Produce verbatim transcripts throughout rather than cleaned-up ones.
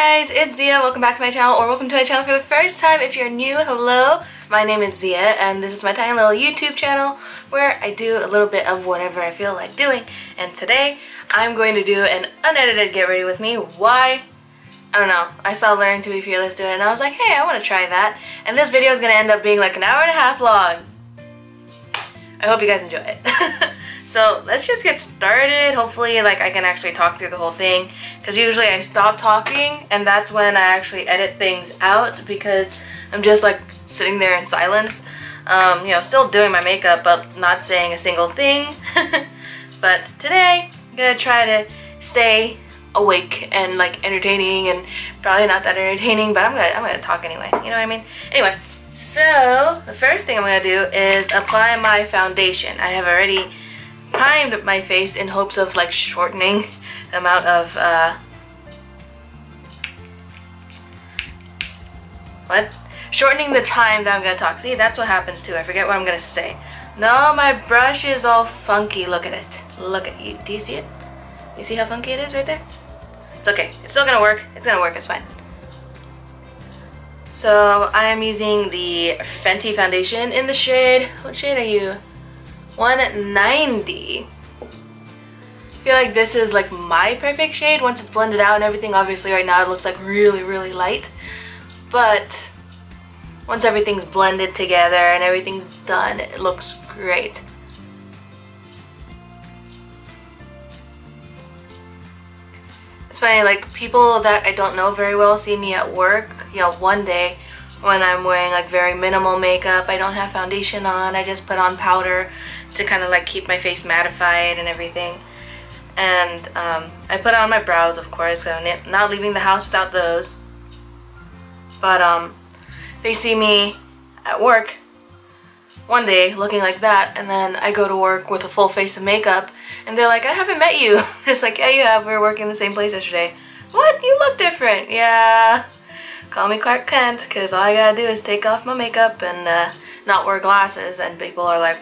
guys, it's Zia. Welcome back to my channel, or welcome to my channel for the first time. If you're new, hello. My name is Zia, and this is my tiny little YouTube channel where I do a little bit of whatever I feel like doing. And today, I'm going to do an unedited get ready with me. Why? I don't know. I saw Learn to be Fearless do it, and I was like, hey, I want to try that. And this video is going to end up being like an hour and a half long. I hope you guys enjoy it. So let's just get started. Hopefully like I can actually talk through the whole thing, because usually I stop talking and that's when I actually edit things out, because I'm just like sitting there in silence, um, you know, still doing my makeup but not saying a single thing. But today I'm gonna try to stay awake and like entertaining, and probably not that entertaining, but I'm gonna, I'm gonna talk anyway, you know what I mean? Anyway, so the first thing I'm gonna do is apply my foundation. I have already primed my face in hopes of like shortening the amount of uh, what? Shortening the time that I'm gonna talk. See, that's what happens too. I forget what I'm gonna say. No, my brush is all funky. Look at it. Look at you. Do you see it? You see how funky it is right there? It's okay. It's still gonna work. It's gonna work. It's fine. So I am using the Fenty foundation in the shade. What shade are you? one ninety. I feel like this is like my perfect shade once it's blended out and everything. Obviously right now it looks like really really light, but once everything's blended together and everything's done, it looks great. It's funny, like people that I don't know very well see me at work, you know, one day when I'm wearing like very minimal makeup. I don't have foundation on, I just put on powder to kind of like keep my face mattified and everything. And um, I put on my brows, of course, so I'm not leaving the house without those. But um, they see me at work one day looking like that, and then I go to work with a full face of makeup and they're like, I haven't met you. Just like, yeah you have, we were working in the same place yesterday. What? You look different. Yeah. Call me Clark Kent, because all I gotta do is take off my makeup and uh, not wear glasses, and people are like,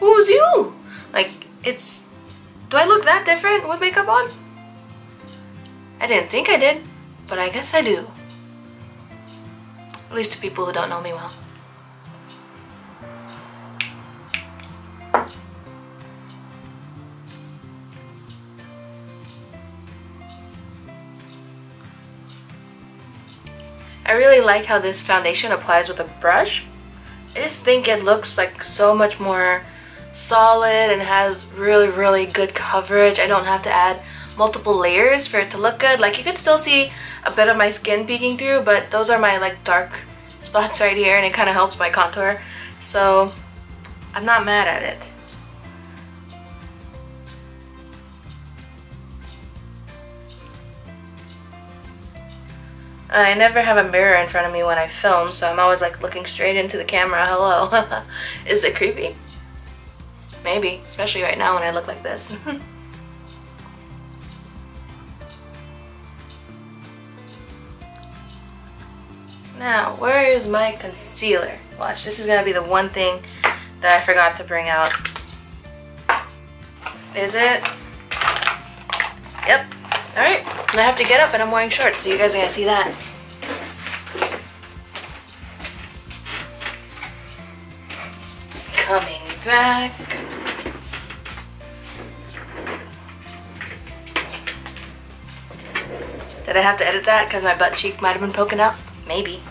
who's you? Like, it's... do I look that different with makeup on? I didn't think I did, but I guess I do. At least to people who don't know me well. I really like how this foundation applies with a brush. I just think it looks like so much more solid and has really really good coverage. I don't have to add multiple layers for it to look good. Like, you can still see a bit of my skin peeking through, but those are my like dark spots right here, and it kind of helps my contour, so I'm not mad at it. I never have a mirror in front of me when I film, so I'm always like looking straight into the camera. Hello. Is it creepy? Maybe, especially right now when I look like this. Now, where is my concealer? Watch, this is gonna be the one thing that I forgot to bring out. Is it? Yep. Alright, and I have to get up and I'm wearing shorts, so you guys are going to see that. Coming back. Did I have to edit that because my butt cheek might have been poking out? Maybe.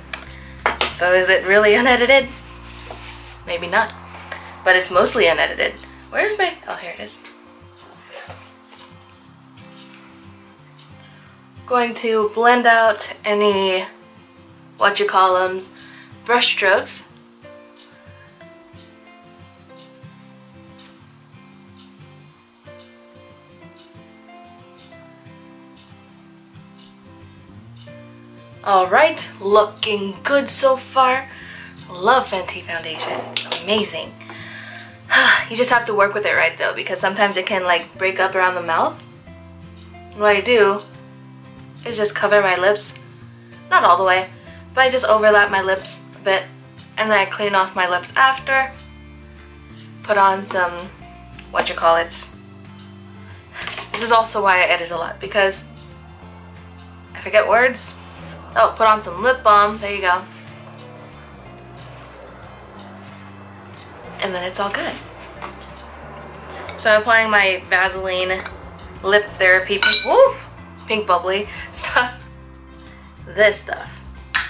So is it really unedited? Maybe not. But it's mostly unedited. Where's my... oh, here it is. Going to blend out any what you call them brush strokes. All right, looking good so far. Love Fenty foundation, amazing. You just have to work with it right though, because sometimes it can like break up around the mouth. What I do is just cover my lips, not all the way, but I just overlap my lips a bit, and then I clean off my lips after, put on some what you call it. This is also why I edit a lot, because I forget words. Oh, put on some lip balm. There you go. And then it's all good. So I'm applying my Vaseline Lip Therapy pink, woo, pink bubbly stuff. This stuff.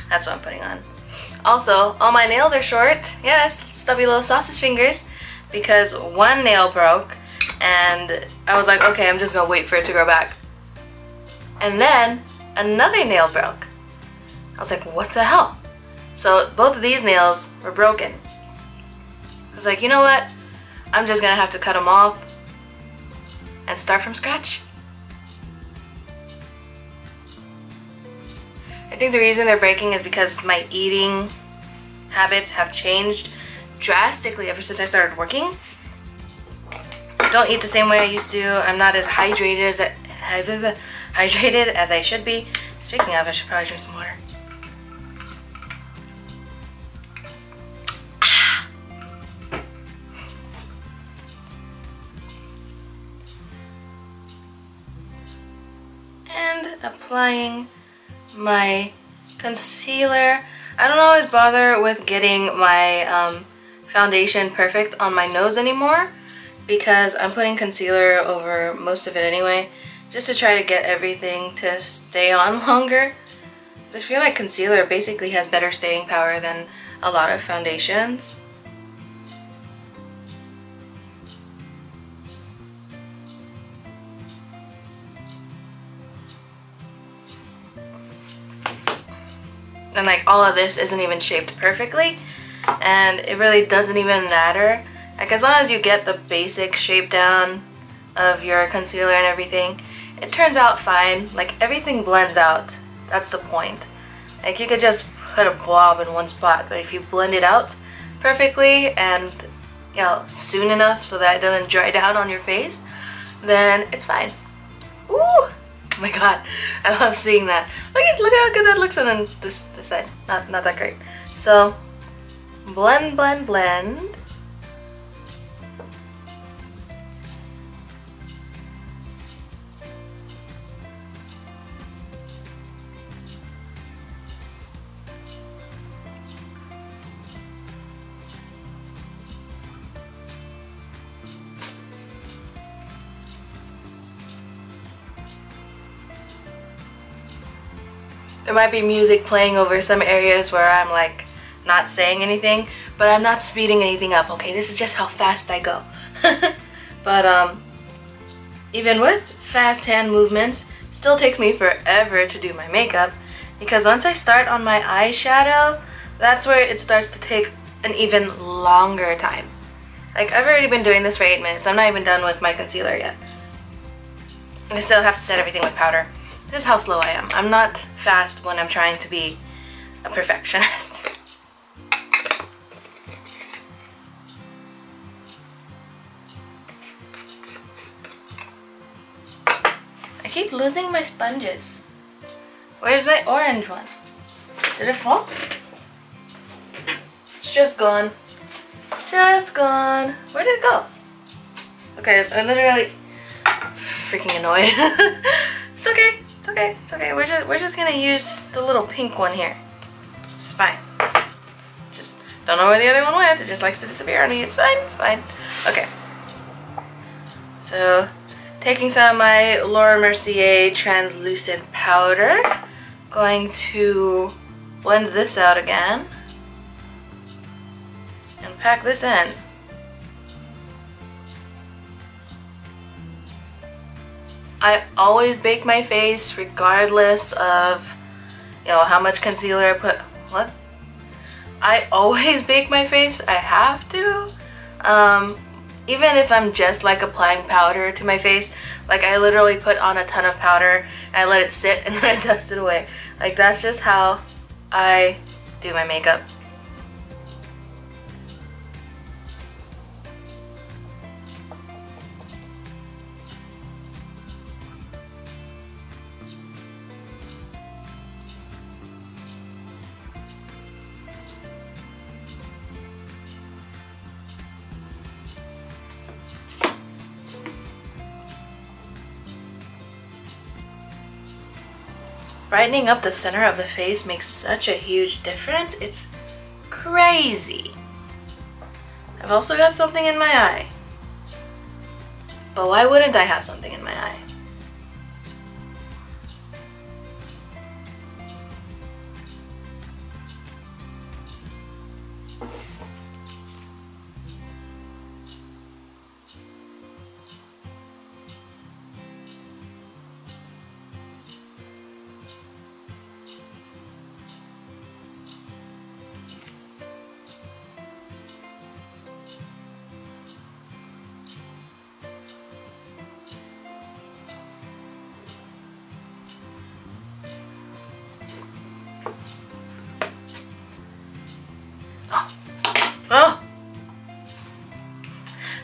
That's what I'm putting on. Also, all my nails are short. Yes, stubby little sausage fingers. Because one nail broke. And I was like, okay, I'm just going to wait for it to grow back. And then another nail broke. I was like, what the hell? So both of these nails were broken. I was like, you know what? I'm just going to have to cut them off and start from scratch. I think the reason they're breaking is because my eating habits have changed drastically ever since I started working. I don't eat the same way I used to. I'm not as hydrated as I, hydrated as I should be. Speaking of, I should probably drink some water. Ah. And applying my concealer. I don't always bother with getting my um, foundation perfect on my nose anymore because I'm putting concealer over most of it anyway, just to try to get everything to stay on longer. I feel like concealer basically has better staying power than a lot of foundations. And like all of this isn't even shaped perfectly, and it really doesn't even matter. Like as long as you get the basic shape down of your concealer and everything, it turns out fine. Like everything blends out. That's the point. Like you could just put a blob in one spot, but if you blend it out perfectly and, you know, soon enough so that it doesn't dry down on your face, then it's fine. Ooh! Oh my god, I love seeing that. Look at look how good that looks. And then this, this side, not, not that great. So, blend, blend, blend. There might be music playing over some areas where I'm like not saying anything, but I'm not speeding anything up, okay? This is just how fast I go. But um, even with fast hand movements, it still takes me forever to do my makeup because once I start on my eyeshadow, that's where it starts to take an even longer time. Like I've already been doing this for eight minutes. I'm not even done with my concealer yet. And I still have to set everything with powder. This is how slow I am. I'm not fast when I'm trying to be a perfectionist. I keep losing my sponges. Where's my orange one? Did it fall? It's just gone. Just gone. Where did it go? Okay, I'm literally freaking annoyed. It's okay. It's okay, it's okay. We're just, we're just gonna use the little pink one here. It's fine. Just don't know where the other one went. It just likes to disappear on me. It's fine, it's fine. Okay. So, taking some of my Laura Mercier translucent powder. Going to blend this out again. And pack this in. I always bake my face regardless of, you know, how much concealer I put. What? I always bake my face. I have to. Um, even if I'm just like applying powder to my face, like I literally put on a ton of powder, I let it sit, and then I dust it away. Like that's just how I do my makeup. Brightening up the center of the face makes such a huge difference. It's crazy. I've also got something in my eye. But why wouldn't I have something in my eye?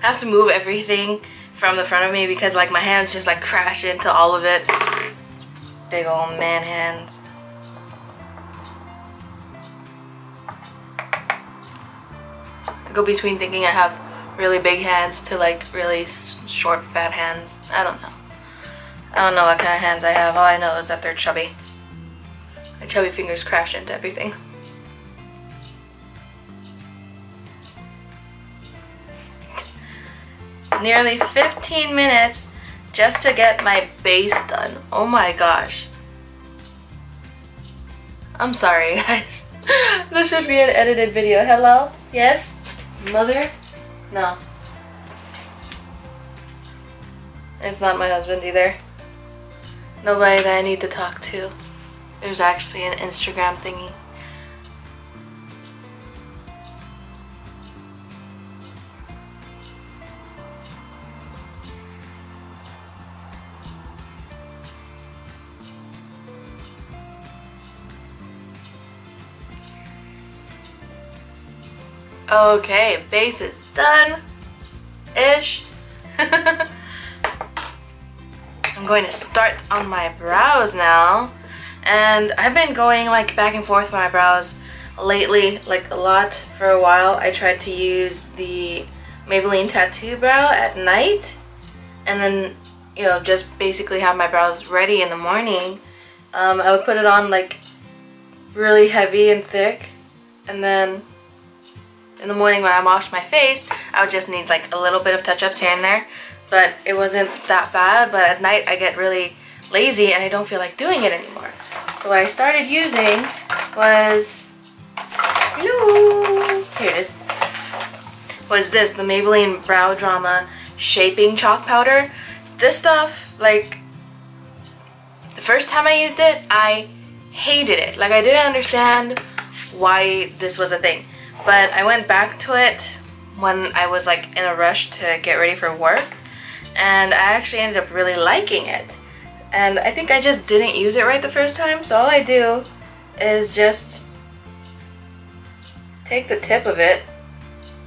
I have to move everything from the front of me because like my hands just like crash into all of it. Big old man hands. I go between thinking I have really big hands to like really short fat hands. I don't know. I don't know what kind of hands I have. All I know is that they're chubby. My chubby fingers crash into everything. Nearly fifteen minutes just to get my base done. Oh my gosh. I'm sorry guys. This should be an edited video. Hello? Yes? Mother? No. It's not my husband either. Nobody that I need to talk to. There's actually an Instagram thingy. Okay, base is done-ish. I'm going to start on my brows now. And I've been going like back and forth with my brows lately, like a lot for a while. I tried to use the Maybelline Tattoo Brow at night. And then, you know, just basically have my brows ready in the morning. Um, I would put it on like really heavy and thick. And then in the morning when I washed my face, I would just need like a little bit of touch-ups here and there, but it wasn't that bad. But at night I get really lazy and I don't feel like doing it anymore. So what I started using was, hello, here it is, was this, the Maybelline Brow Drama Shaping Chalk Powder. This stuff, like, the first time I used it, I hated it. Like, I didn't understand why this was a thing. But I went back to it when I was like in a rush to get ready for work, and I actually ended up really liking it. And I think I just didn't use it right the first time, so all I do is just take the tip of it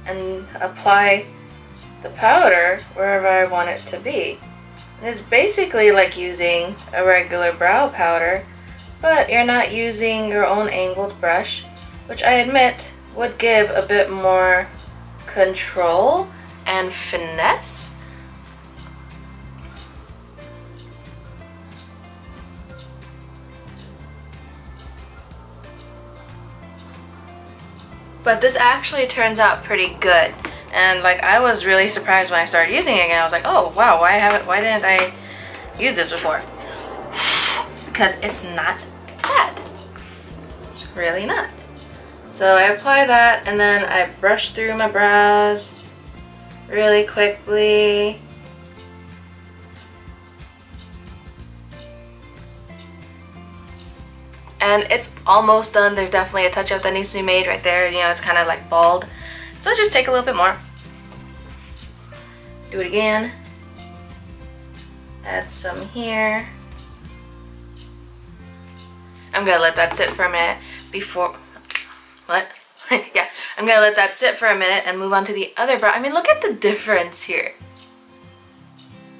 and apply the powder wherever I want it to be. And it's basically like using a regular brow powder, but you're not using your own angled brush, which I admit would give a bit more control and finesse. But this actually turns out pretty good. And like, I was really surprised when I started using it again. I was like, oh wow, why haven't, why didn't I use this before? Because it's not bad. It's really not. So I apply that and then I brush through my brows really quickly. And it's almost done. There's definitely a touch-up that needs to be made right there. You know, it's kind of like bald. So just take a little bit more. Do it again. Add some here. I'm gonna let that sit for a minute before... What? Yeah, I'm gonna let that sit for a minute and move on to the other brow. I mean, look at the difference here.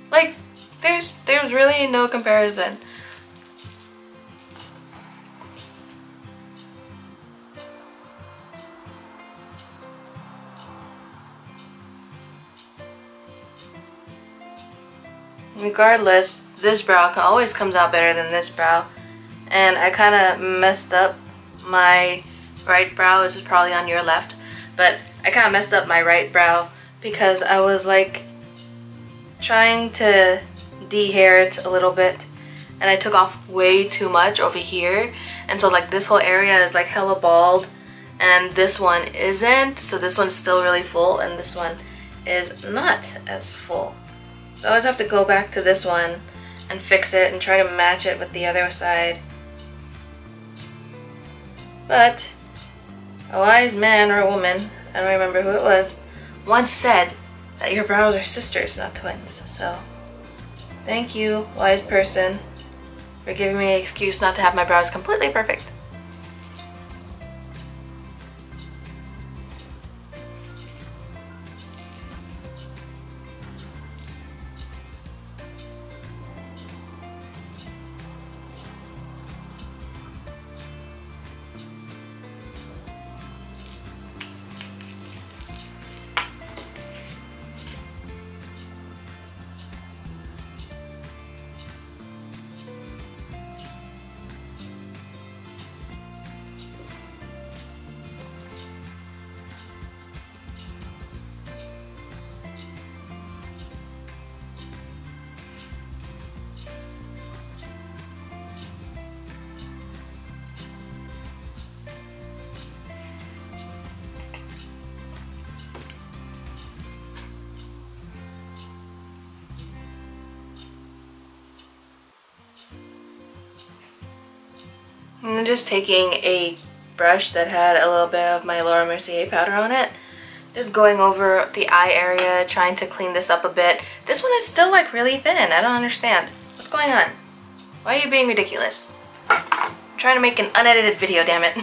Like, there's there's really no comparison. Regardless, this brow always comes out better than this brow. and I kind of messed up my right brow, which is probably on your left, but I kind of messed up my right brow because I was like trying to de-hair it a little bit, and I took off way too much over here, and so like this whole area is like hella bald, and this one isn't, so this one's still really full and this one is not as full. So I always have to go back to this one and fix it and try to match it with the other side. But a wise man or a woman, I don't remember who it was, once said that your brows are sisters, not twins. So thank you, wise person, for giving me an excuse not to have my brows completely perfect. I'm just taking a brush that had a little bit of my Laura Mercier powder on it, just going over the eye area, trying to clean this up a bit. This one is still like really thin. I don't understand. What's going on? Why are you being ridiculous? I'm trying to make an unedited video, damn it.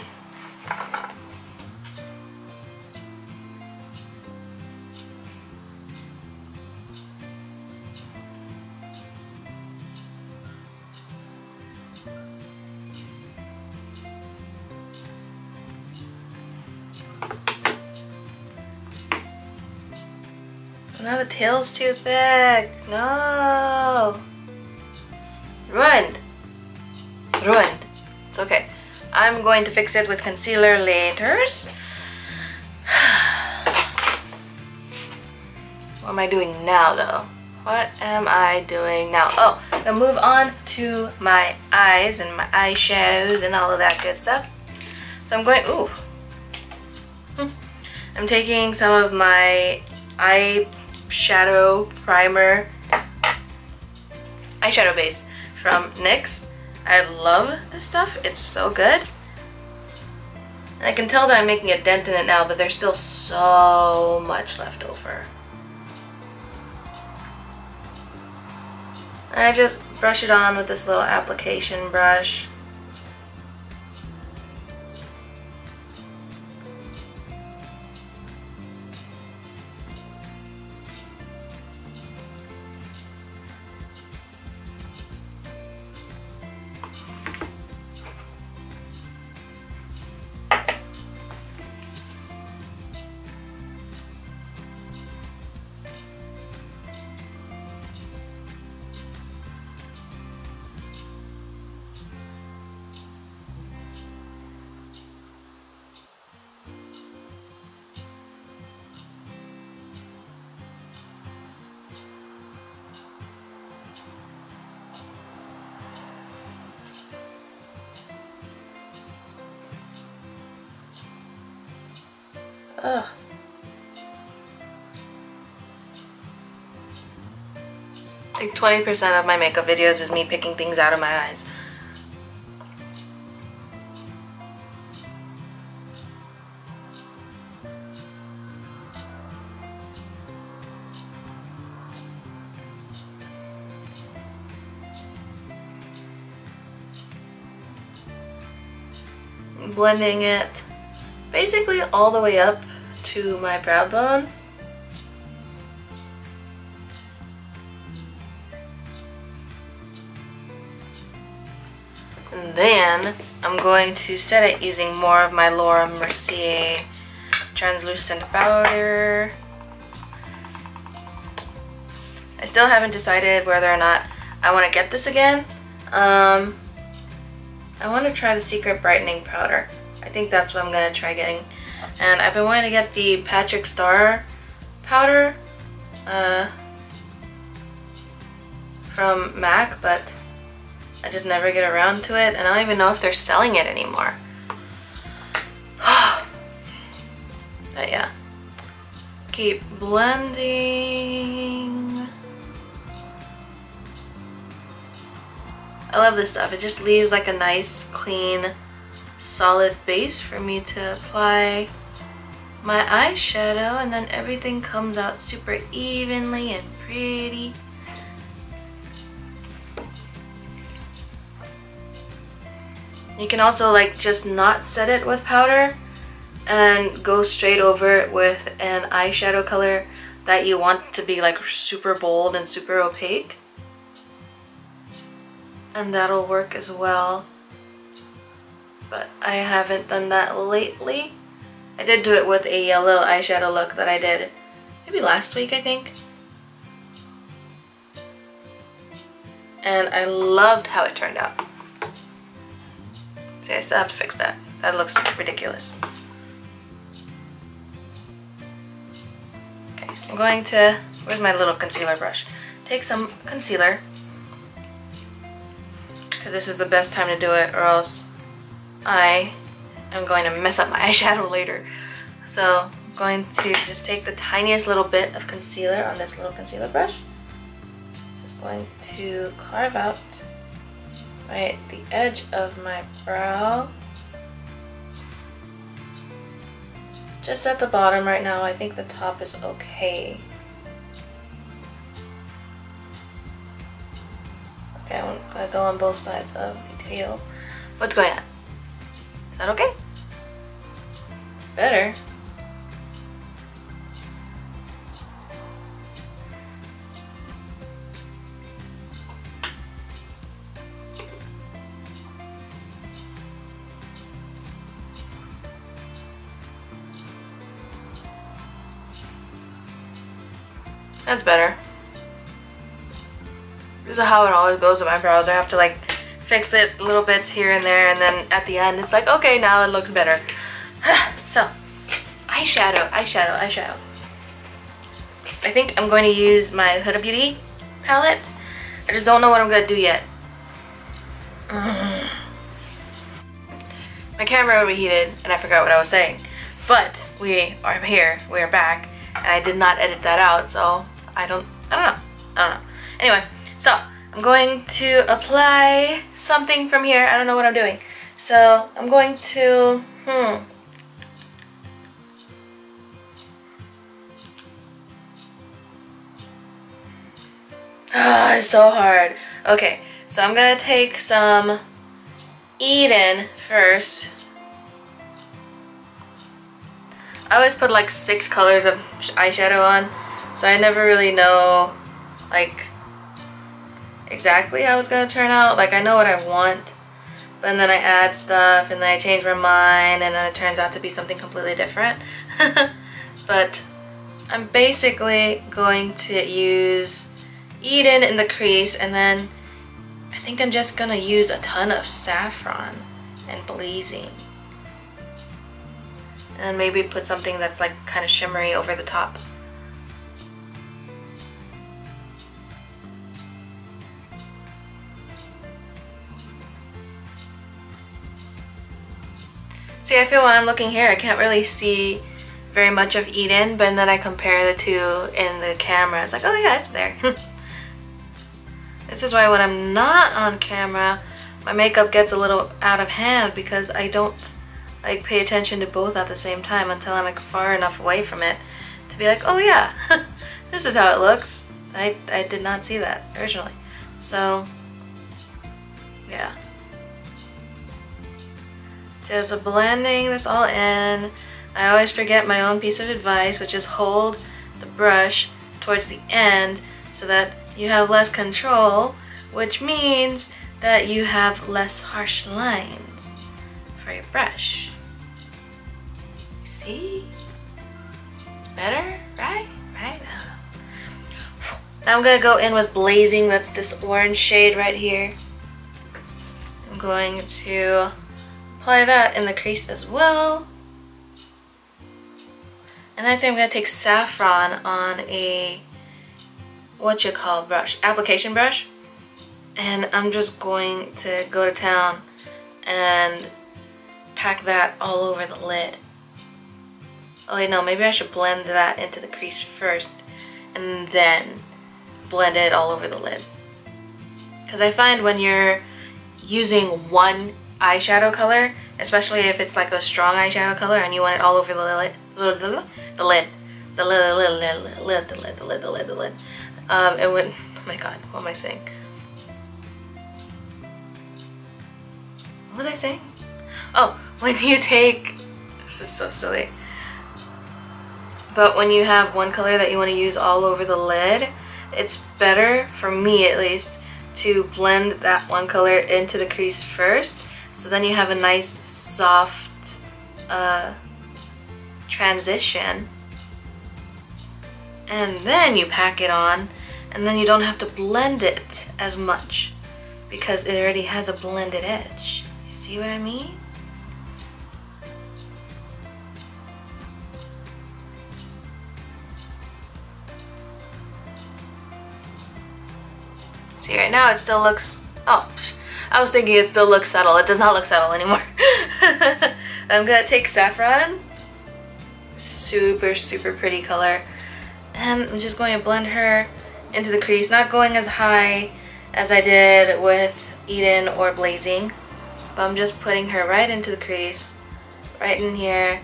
Now the tail's too thick. No. Ruined. Ruined. It's okay. I'm going to fix it with concealer later. What am I doing now though? What am I doing now? Oh, I'm gonna move on to my eyes and my eyeshadows and all of that good stuff. So I'm going, ooh. I'm taking some of my eye shadow primer, eyeshadow base from NYX. I love this stuff, it's so good. And I can tell that I'm making a dent in it now, but there's still so much left over. And I just brush it on with this little application brush. Ugh. Like twenty percent of my makeup videos is me picking things out of my eyes. Blending it basically all the way up to my brow bone. And then I'm going to set it using more of my Laura Mercier translucent powder. I still haven't decided whether or not I want to get this again. Um, I want to try the Secret Brightening Powder. I think that's what I'm going to try getting. And I've been wanting to get the Patrick Star powder uh, from MAC, but I just never get around to it, and I don't even know if they're selling it anymore. But yeah. Keep blending. I love this stuff. It just leaves like a nice, clean, solid base for me to apply my eyeshadow, and then everything comes out super evenly and pretty. You can also like just not set it with powder and go straight over it with an eyeshadow color that you want to be like super bold and super opaque, and that'll work as well. But I haven't done that lately. I did do it with a yellow eyeshadow look that I did maybe last week, I think, and I loved how it turned out. See, I still have to fix that. That looks ridiculous. Okay, I'm going to, where's my little concealer brush? Take some concealer, because this is the best time to do it, or else I am going to mess up my eyeshadow later. So I'm going to just take the tiniest little bit of concealer on this little concealer brush. Just going to carve out right at the edge of my brow. Just at the bottom right now. I think the top is okay. Okay, I'm gonna go on both sides of the tail. What's going on? Is that okay? It's better. That's better. This is how it always goes with my brows. I have to like fix it little bits here and there, and then at the end it's like, okay, now it looks better. So, eyeshadow, eyeshadow, eyeshadow. I think I'm going to use my Huda Beauty palette. I just don't know what I'm going to do yet. Mm. My camera overheated and I forgot what I was saying. But we are here. We are back. And I did not edit that out, so I don't, I don't know, I don't know. Anyway, so I'm going to apply something from here. I don't know what I'm doing. So I'm going to, hmm. Ah, it's so hard. Okay, so I'm gonna take some Eden first. I always put like six colors of eyeshadow on, so I never really know like exactly how it's gonna turn out. Like I know what I want, but then I add stuff and then I change my mind and then it turns out to be something completely different. But I'm basically going to use Eden in the crease, and then I think I'm just gonna use a ton of saffron and blazing. And maybe put something that's like kind of shimmery over the top. See, I feel when I'm looking here, I can't really see very much of Eden, but then I compare the two in the camera. It's like, oh yeah, it's there. This is why when I'm not on camera, my makeup gets a little out of hand, because I don't like pay attention to both at the same time until I'm like far enough away from it to be like, oh yeah, this is how it looks. I, I did not see that originally. So yeah, just blending this all in. I always forget my own piece of advice, which is hold the brush towards the end so that you have less control, which means that you have less harsh lines for your brush. See? It's better, right? Right? Now I'm gonna go in with blazing. That's this orange shade right here. I'm going to apply that in the crease as well. And I think I'm going to take saffron on a what you call brush, application brush, and I'm just going to go to town and pack that all over the lid. Oh wait, no, maybe I should blend that into the crease first and then blend it all over the lid. Because I find when you're using one eyeshadow color, especially if it's like a strong eyeshadow color and you want it all over the lid, the lid, the lid, the lid, the lid, the lid, the lid, the lid, the lid, um, it would, oh my god, what am I saying? What was I saying? Oh, when you take, this is so silly, but when you have one color that you want to use all over the lid, it's better, for me at least, to blend that one color into the crease first, so then you have a nice soft uh, transition, and then you pack it on, and then you don't have to blend it as much because it already has a blended edge. You see what I mean? See, right now it still looks, oh, I was thinking it still looks subtle. It does not look subtle anymore. I'm gonna take saffron, super, super pretty color, and I'm just going to blend her into the crease, not going as high as I did with Eden or Blazing, but I'm just putting her right into the crease, right in here,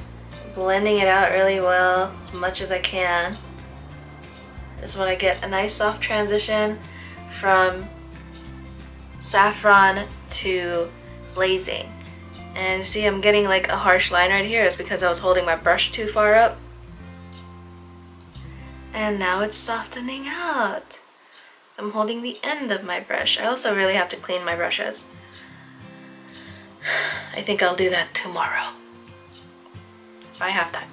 blending it out really well, as much as I can. This is when I get a nice soft transition from saffron to Blazing. And see, I'm getting like a harsh line right here. It's because I was holding my brush too far up. And now it's softening out. I'm holding the end of my brush. I also really have to clean my brushes. I think I'll do that tomorrow, if I have time.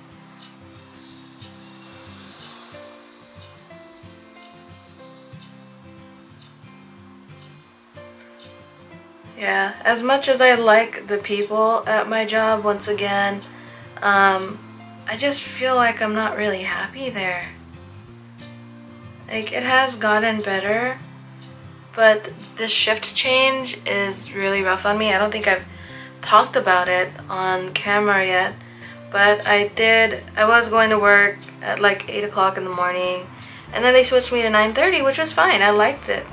Yeah, as much as I like the people at my job, once again, um, I just feel like I'm not really happy there. Like, it has gotten better, but this shift change is really rough on me. I don't think I've talked about it on camera yet, but I did, I was going to work at like eight o'clock in the morning, and then they switched me to nine thirty, which was fine. I liked it.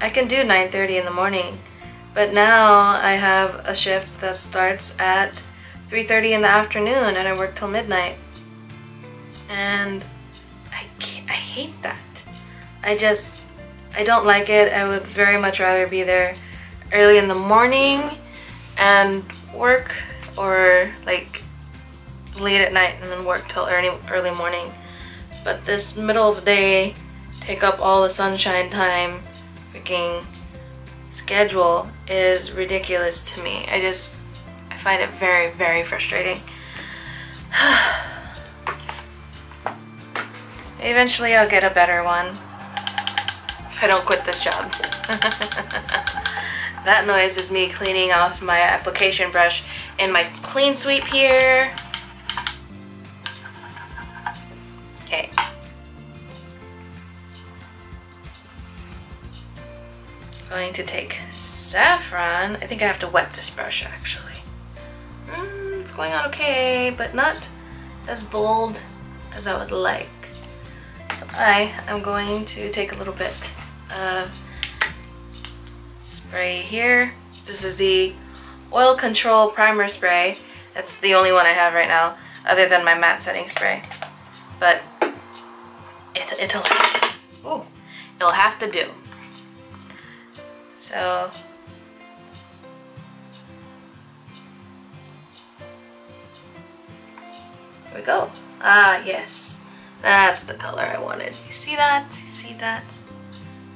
I can do nine thirty in the morning. But now I have a shift that starts at three thirty in the afternoon, and I work till midnight. And I, can't, I hate that. I just, I don't like it. I would very much rather be there early in the morning and work, or like late at night and then work till early, early morning. But this middle of the day, take up all the sunshine time, freaking schedule is ridiculous to me. I just, I find it very, very frustrating. Eventually I'll get a better one, if I don't quit this job. That noise is me cleaning off my application brush in my clean sweep here. Okay. Going to take saffron. I think I have to wet this brush actually. Mm, it's going on okay, but not as bold as I would like. So I am going to take a little bit of spray here. This is the Oil Control Primer Spray. That's the only one I have right now, other than my matte setting spray. But it, it'll, ooh, it'll have to do. So, here we go. Ah, yes. That's the color I wanted. You see that? You see that?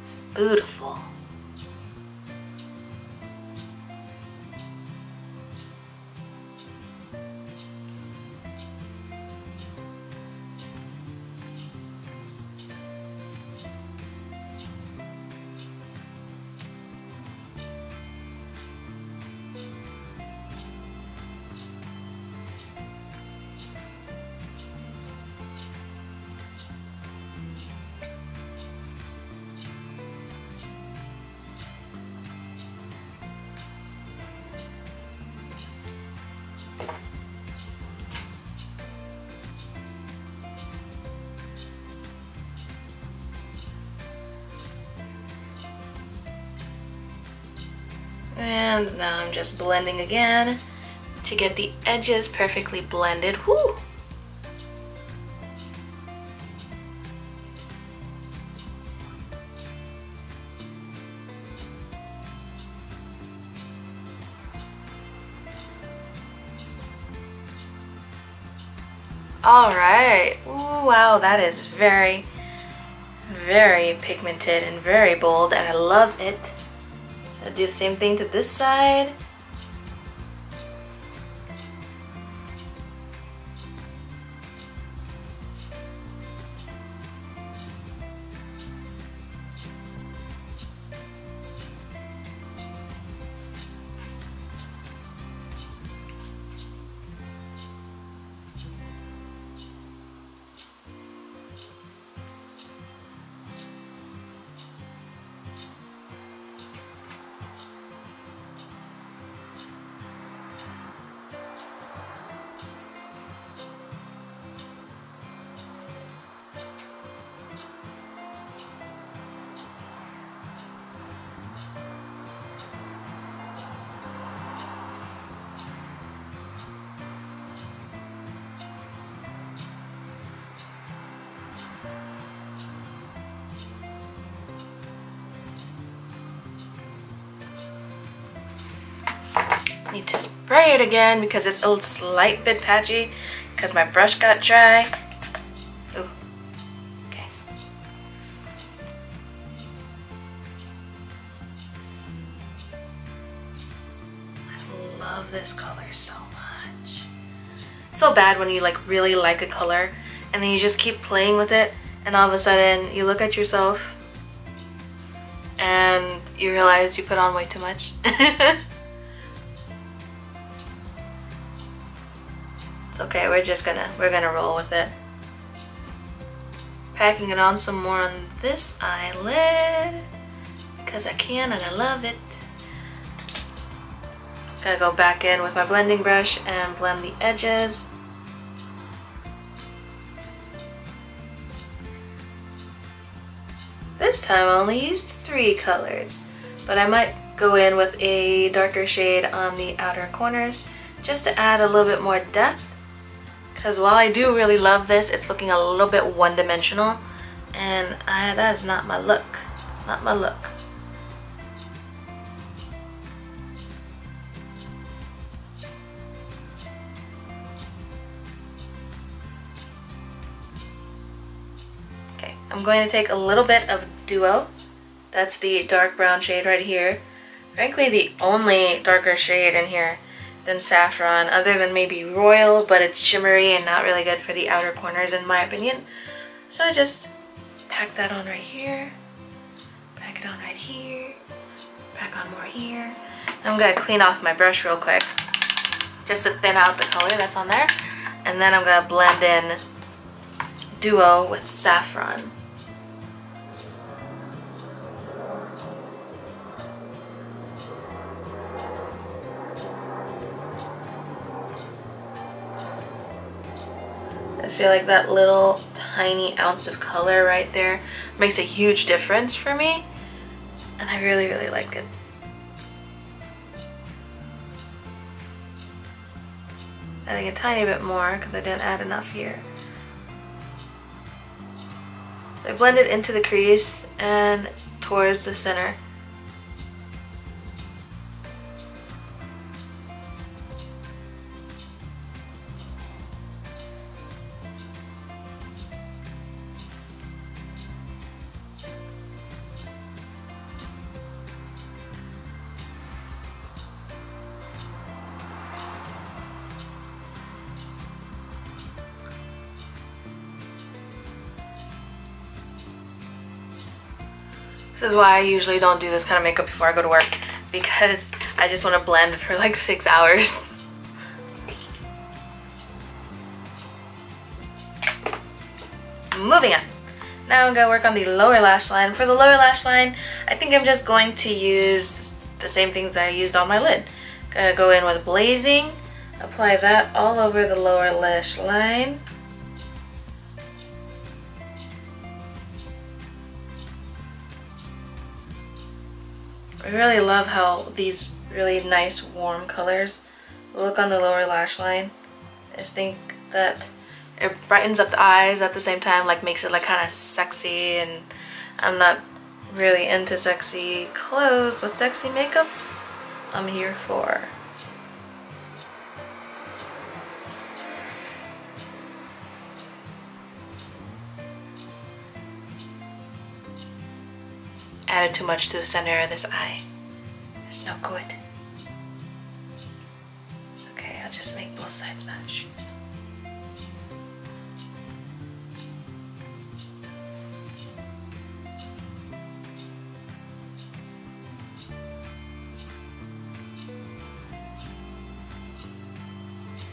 It's beautiful. And now I'm just blending again to get the edges perfectly blended. Woo! Alright, wow, that is very, very pigmented and very bold, and I love it. So do the same thing to this side. Need to spray it again because it's a slight bit patchy because my brush got dry. Ooh. Okay. I love this color so much. It's so bad when you like really like a color and then you just keep playing with it, and all of a sudden you look at yourself and you realize you put on way too much. Okay, we're just gonna we're gonna roll with it. Packing it on some more on this eyelid because I can and I love it. Gotta go back in with my blending brush and blend the edges. This time I only used three colors, but I might go in with a darker shade on the outer corners just to add a little bit more depth. Because while I do really love this, it's looking a little bit one-dimensional, and I, that is not my look, not my look. Okay, I'm going to take a little bit of Duo. That's the dark brown shade right here. Frankly, the only darker shade in here than saffron, other than maybe royal, but it's shimmery and not really good for the outer corners in my opinion. So I just pack that on right here, pack it on right here, pack on more here. I'm gonna clean off my brush real quick just to thin out the color that's on there, and then I'm gonna blend in Duo with saffron. I feel like that little tiny ounce of color right there makes a huge difference for me, and I really really like it. Adding a tiny bit more because I didn't add enough here. I blend it into the crease and towards the center. This is why I usually don't do this kind of makeup before I go to work, because I just want to blend for like six hours. Moving on. Now I'm going to work on the lower lash line. For the lower lash line, I think I'm just going to use the same things I used on my lid. I'm going to go in with Blazing. Apply that all over the lower lash line. I really love how these really nice warm colors look on the lower lash line. I just think that it brightens up the eyes at the same time, like makes it like kind of sexy, and I'm not really into sexy clothes, but sexy makeup I'm here for. Added too much to the center of this eye. It's no good. Okay, I'll just make both sides match.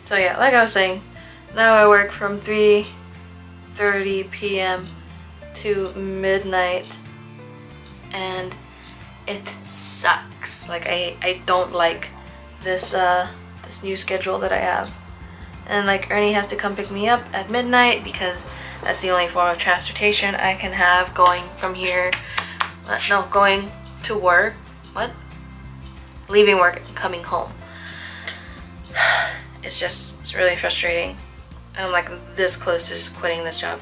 So yeah, like I was saying, now I work from three thirty p m to midnight. And it sucks. Like I, I don't like this uh, this new schedule that I have. And like Ernie has to come pick me up at midnight because that's the only form of transportation I can have going from here. Uh, no, going to work. What? Leaving work and coming home. It's just, it's really frustrating. I'm like this close to just quitting this job.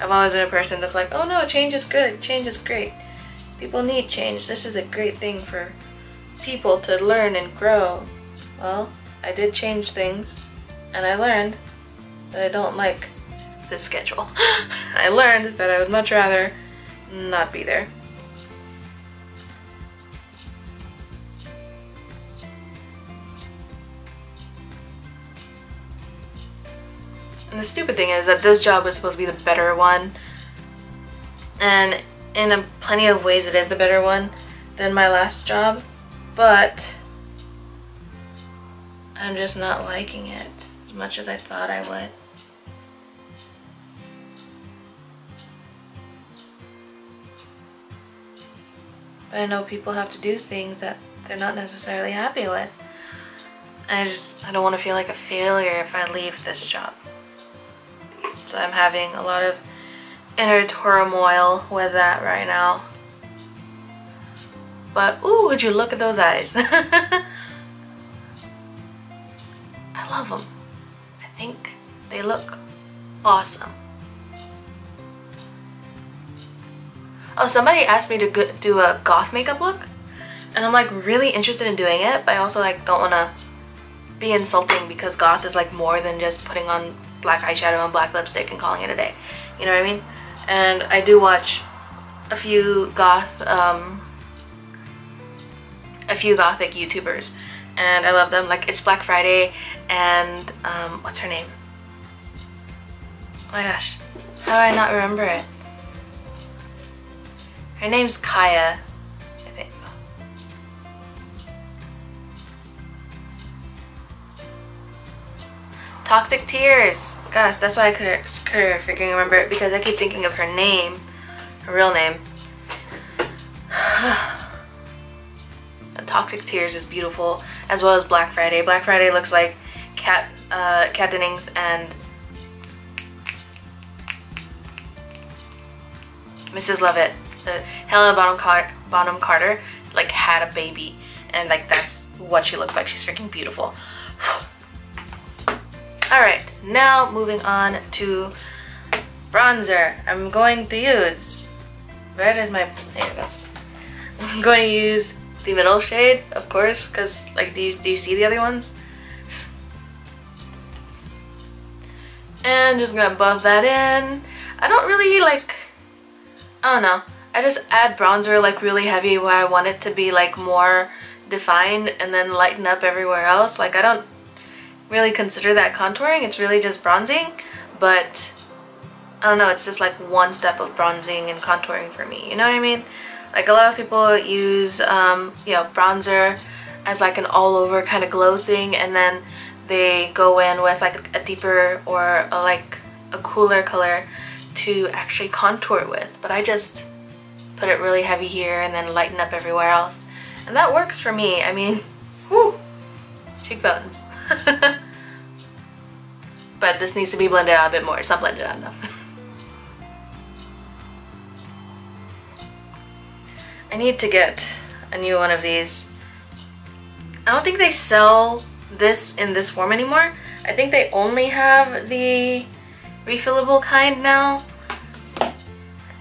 I've always been a person that's like, oh no, change is good, change is great. People need change. This is a great thing for people to learn and grow. Well, I did change things, and I learned that I don't like this schedule. I learned that I would much rather not be there. And the stupid thing is that this job was supposed to be the better one, and in a, plenty of ways it is the better one than my last job, but I'm just not liking it as much as I thought I would. But I know people have to do things that they're not necessarily happy with. I just, I don't want to feel like a failure if I leave this job. So I'm having a lot of inner turmoil with that right now. But ooh, would you look at those eyes? I love them. I think they look awesome. Oh, somebody asked me to do a goth makeup look, and I'm like really interested in doing it, but I also like don't want to be insulting because goth is like more than just putting on black eyeshadow and black lipstick and calling it a day, you know what I mean? And I do watch a few goth, um, a few gothic YouTubers, and I love them. Like it's BlackFriday and um, what's her name? Oh my gosh, how do I not remember it? Her name's Kaya, I think. Toxic Tears! Gosh, that's why I couldn't, couldn't freaking remember it, because I keep thinking of her name, her real name. Toxic Tears is beautiful, as well as Black Friday. Black Friday looks like Kat, uh, Kat Dennings and Missus Lovett. Uh, Helena Bonham, Car Bonham Carter like had a baby, and like that's what she looks like. She's freaking beautiful. Alright, now moving on to bronzer. I'm going to use, where is my, there it goes. I'm going to use the middle shade, of course, because like, do you, do you see the other ones? And just gonna buff that in. I don't really like, I don't know, I just add bronzer like really heavy where I want it to be like more defined, and then lighten up everywhere else. Like I don't really consider that contouring, it's really just bronzing, but I don't know, it's just like one step of bronzing and contouring for me, you know what I mean? Like a lot of people use um, you know, bronzer as like an all-over kind of glow thing, and then they go in with like a deeper or a, like a cooler color to actually contour with, but I just put it really heavy here and then lighten up everywhere else, and that works for me. I mean, whoo, cheekbones. But this needs to be blended out a bit more. It's not blended out enough. I need to get a new one of these. I don't think they sell this in this form anymore. I think they only have the refillable kind now.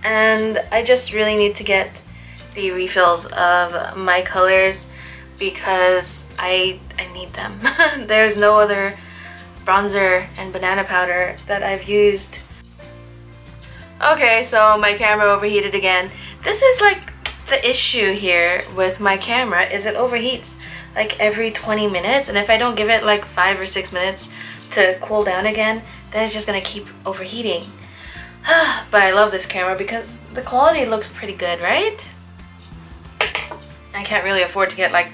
And I just really need to get the refills of my colors because I, I need them. There's no other bronzer and banana powder that I've used. Okay, so my camera overheated again. This is like the issue here with my camera, is it overheats like every twenty minutes, and if I don't give it like five or six minutes to cool down again, then it's just gonna keep overheating. But I love this camera because the quality looks pretty good, right? I can't really afford to get like,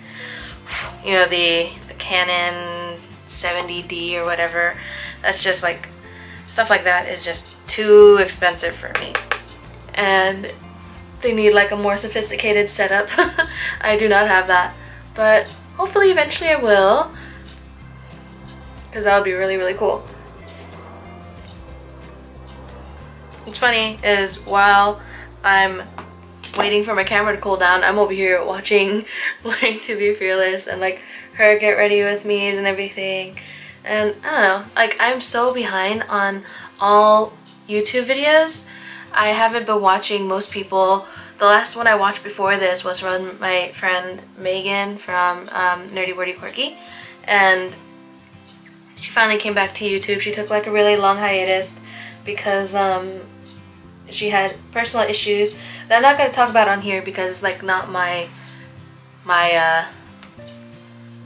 you know, the, the Canon seventy D or whatever. That's just like, stuff like that is just too expensive for me. And they need like a more sophisticated setup. I do not have that. But hopefully eventually I will. Because that would be really, really cool. What's funny is while I'm waiting for my camera to cool down, I'm over here watching Learn to Be Fearless and like her get ready with me's and everything. And I don't know, like I'm so behind on all YouTube videos. I haven't been watching most people. The last one I watched before this was from my friend Megan from um, Nerdy Worky Quirky, and she finally came back to YouTube. She took like a really long hiatus because um, she had personal issues that I'm not going to talk about on here because it's like not my, my, uh,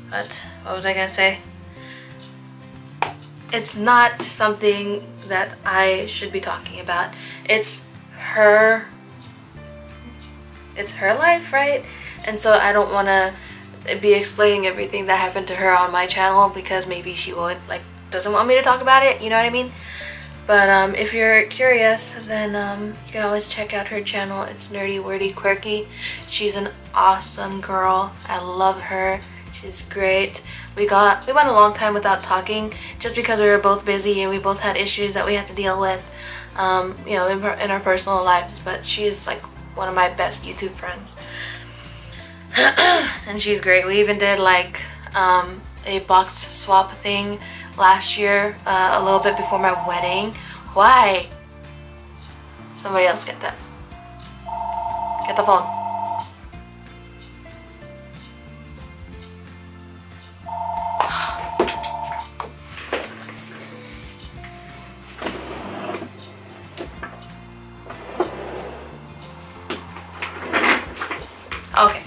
what, what was I going to say? It's not something that I should be talking about. It's her, it's her life, right? And so I don't want to be explaining everything that happened to her on my channel because maybe she would, like, doesn't want me to talk about it, you know what I mean? But um, if you're curious, then um, you can always check out her channel. It's Nerdy Wordy Quirky. She's an awesome girl. I love her. She's great. We got we went a long time without talking just because we were both busy and we both had issues that we had to deal with, um, you know, in, in our personal lives. But she's like one of my best YouTube friends, and she's great. We even did like um, a box swap thing last year, uh, a little bit before my wedding. Why? Somebody else get that. Get the phone. Okay.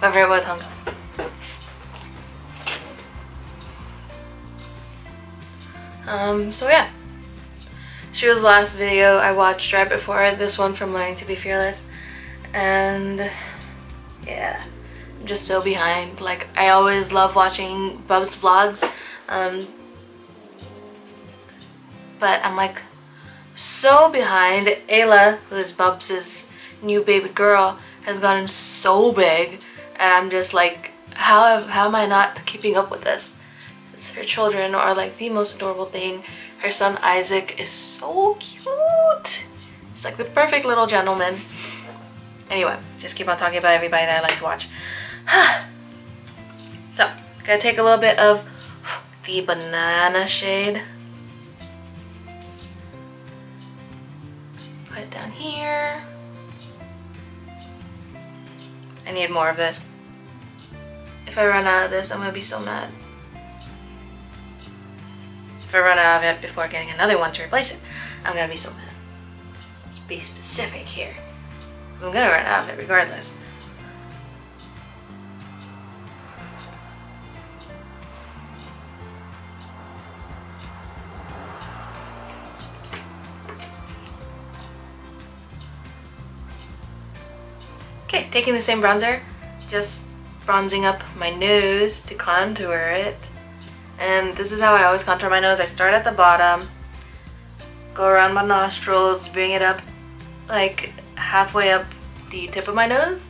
Whoever it was hung up. Um, so yeah, she was the last video I watched right before this one from Learning to Be Fearless, and yeah, I'm just so behind. Like, I always love watching Bubs vlogs, um, but I'm like so behind. Ayla, who is Bubs' new baby girl, has gotten so big, and I'm just like, how, how am I not keeping up with this? Her children are like the most adorable thing. Her son Isaac is so cute. He's like the perfect little gentleman. Anyway, just keep on talking about everybody that I like to watch. So, gonna take a little bit of the banana shade. Put it down here. I need more of this. If I run out of this, I'm gonna be so mad. If I run out of it before getting another one to replace it, I'm gonna be so mad. Let's be specific here. I'm gonna run out of it regardless. Okay, taking the same bronzer, just bronzing up my nose to contour it. And this is how I always contour my nose. I start at the bottom, go around my nostrils, bring it up like halfway up the tip of my nose.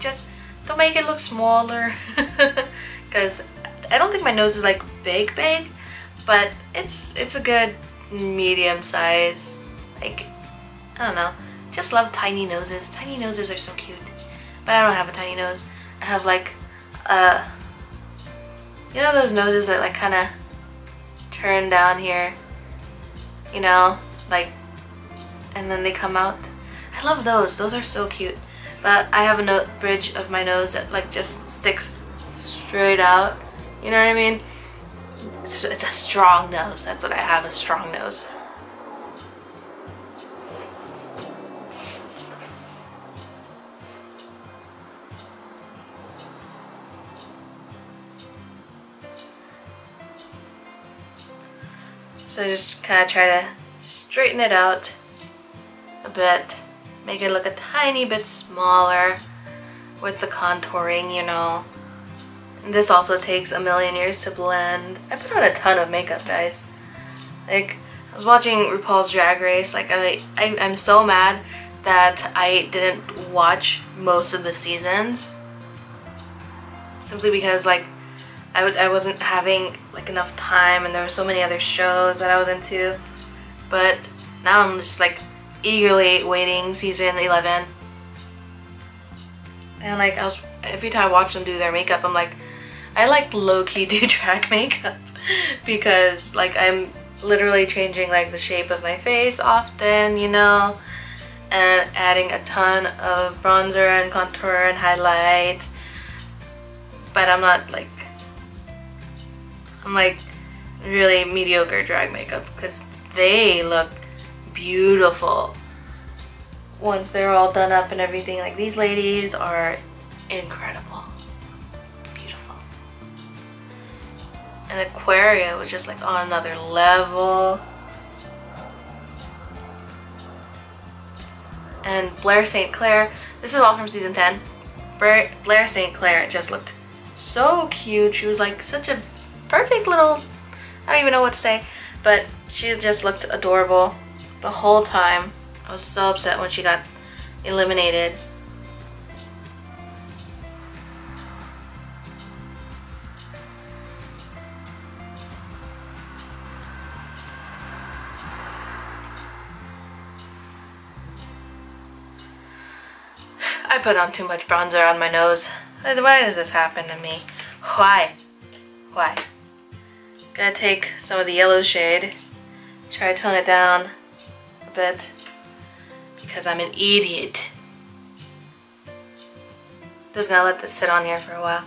Just Don't make it look smaller because I don't think my nose is like big big, but it's it's a good medium size. Like, I don't know, just love tiny noses. Tiny noses are so cute. But I don't have a tiny nose. I have like uh you know those noses that like kind of turn down here, you know, like, and then they come out. I love those. Those are so cute. But I have a no bridge of my nose that like just sticks straight out. You know what I mean? It's, it's a strong nose. That's what I have, a strong nose. So I just kind of try to straighten it out a bit. Make it look a tiny bit smaller with the contouring, you know. And this also takes a million years to blend. I put on a ton of makeup, guys. Like, I was watching RuPaul's Drag Race. Like, I, I, I'm so mad that I didn't watch most of the seasons. Simply because, like, I, would, I wasn't having, like, enough time, and there were so many other shows that I was into. But now I'm just, like, eagerly waiting season eleven, and like I was every time I watch them do their makeup, I'm like, I like low-key do drag makeup because like I'm literally changing like the shape of my face often, you know, and adding a ton of bronzer and contour and highlight, but I'm not like I'm like really mediocre drag makeup because they look beautiful once they're all done up and everything. Like, these ladies are incredible, beautiful, and Aquaria was just like on another level, and Blair Saint Clair, this is all from season ten. Blair Saint Clair just looked so cute. She was like such a perfect little, I don't even know what to say, but she just looked adorable the whole time. I was so upset when she got eliminated. I put on too much bronzer on my nose. Why does this happen to me? Why? Why? Gonna take some of the yellow shade, try to tone it down a bit because I'm an idiot. Just gonna let this sit on here for a while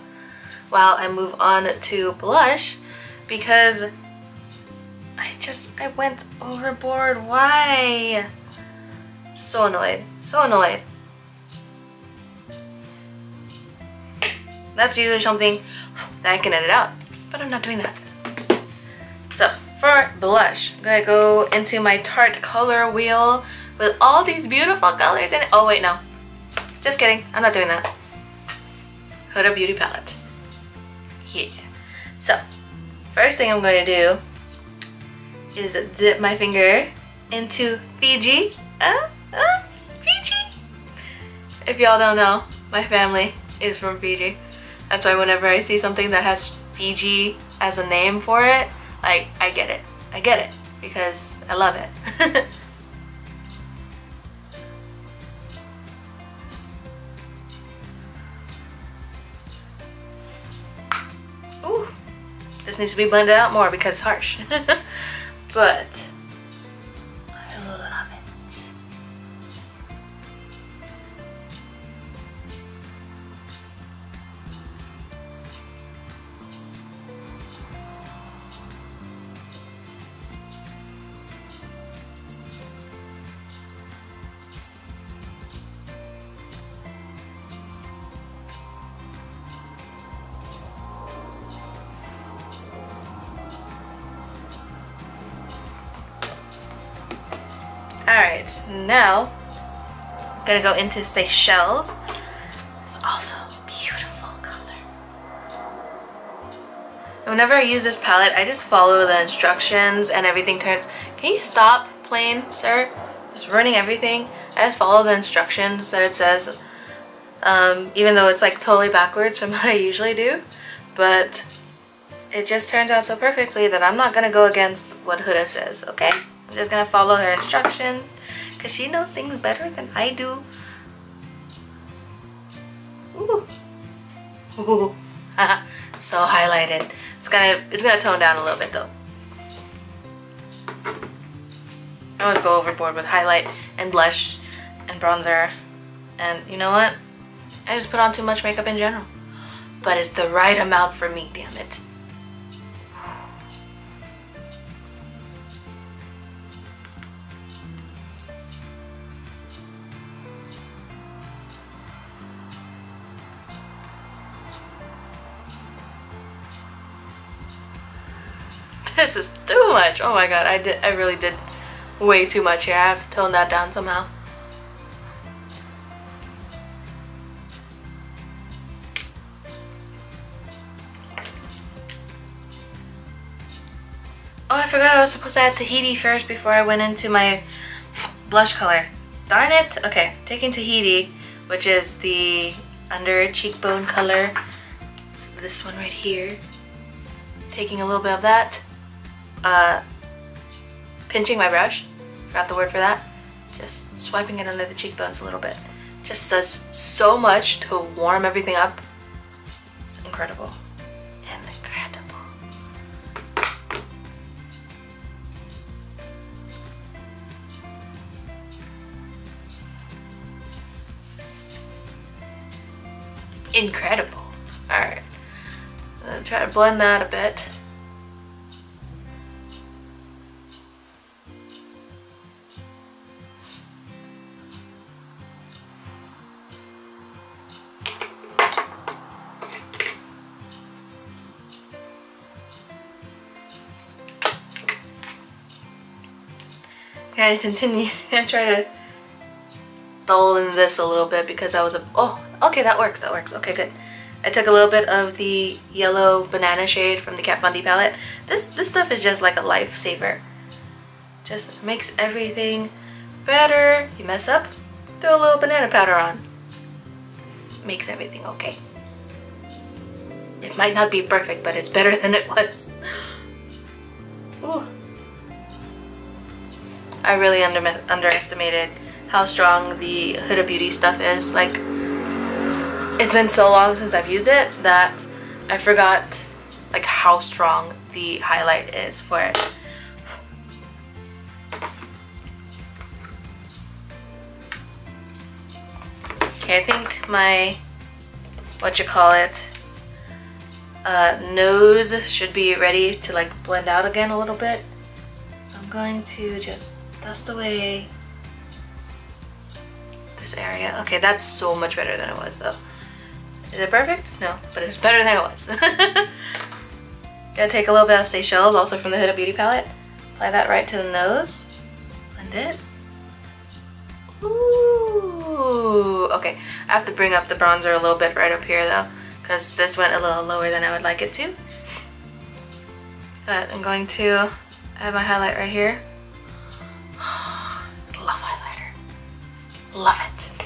while I move on to blush because I just I went overboard. Why? So annoyed, so annoyed. That's usually something that I can edit out, but I'm not doing that. So for blush, I'm gonna go into my Tarte color wheel with all these beautiful colors in it. Oh wait, no. Just kidding, I'm not doing that. Huda Beauty palette. Yeah. So, first thing I'm gonna do is dip my finger into Fiji. Uh, uh, Fiji! If y'all don't know, my family is from Fiji. That's why whenever I see something that has Fiji as a name for it, Like, I get it. I get it because I love it. Ooh, this needs to be blended out more because it's harsh. But I love it. Alright, now I'm gonna go into Seychelles. It's also a beautiful color. And whenever I use this palette, I just follow the instructions and everything turns. Can you stop playing, sir? It's ruining everything. I just follow the instructions that it says um, even though it's like totally backwards from what I usually do, but it just turns out so perfectly that I'm not gonna go against what Huda says, okay? I'm just gonna follow her instructions because she knows things better than I do. Ooh. Ooh. So highlighted. It's gonna it's gonna tone down a little bit though. I always go overboard with highlight and blush and bronzer, and you know what? I just put on too much makeup in general. But it's the right amount for me, damn it. This is too much. Oh my god, I did I really did way too much here. I have to tone that down somehow. Oh, I forgot I was supposed to add Tahiti first before I went into my blush color. Darn it! Okay, taking Tahiti, which is the under cheekbone color. It's this one right here. Taking a little bit of that. Uh, pinching my brush, forgot the word for that, just swiping it under the cheekbones a little bit. Just does so much to warm everything up. It's incredible. Incredible. Incredible. Alright. Try to blend that a bit. Okay, continue. I try to dull in this a little bit because I was a oh okay that works that works okay good. I took a little bit of the yellow banana shade from the Kat Von D palette. This this stuff is just like a lifesaver. Just makes everything better. You mess up, throw a little banana powder on. Makes everything okay. It might not be perfect, but it's better than it was. Ooh. I really under underestimated how strong the Huda Beauty stuff is. Like, it's been so long since I've used it that I forgot like how strong the highlight is for it. Okay, I think my what you call it uh, nose should be ready to like blend out again a little bit. So I'm going to just dust away this area. Okay, that's so much better than it was though. Is it perfect? No, but it's better than it was. Gonna take a little bit of Seychelles, also from the Huda Beauty palette. Apply that right to the nose. Blend it. Ooh. Okay, I have to bring up the bronzer a little bit right up here though, because this went a little lower than I would like it to. But I'm going to add my highlight right here. Love highlighter. Love it.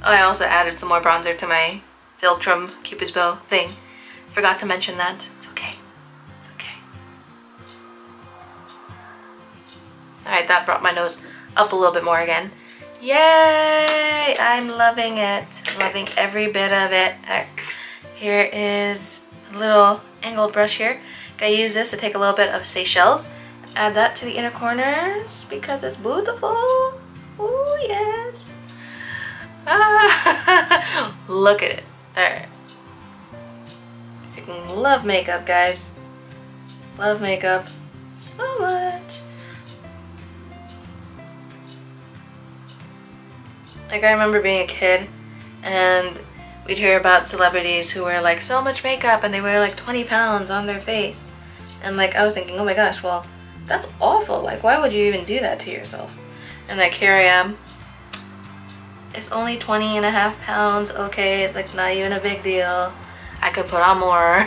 Oh, I also added some more bronzer to my Viltrum Cupid's Bow thing. Forgot to mention that. It's okay. It's okay. Alright, that brought my nose up a little bit more again. Yay! I'm loving it. Loving every bit of it. Right. Here is a little angled brush here. Gonna use this to take a little bit of Seychelles. Add that to the inner corners because it's beautiful. Oh, yes. Ah, look at it. Alright. You can love makeup, guys. Love makeup so much. Like, I remember being a kid and we'd hear about celebrities who wear like so much makeup and they wear like twenty pounds on their face. And like, I was thinking, oh my gosh, well, that's awful. Like, why would you even do that to yourself? And like, here I am. It's only twenty and a half pounds, okay, it's like not even a big deal. I I could put on more.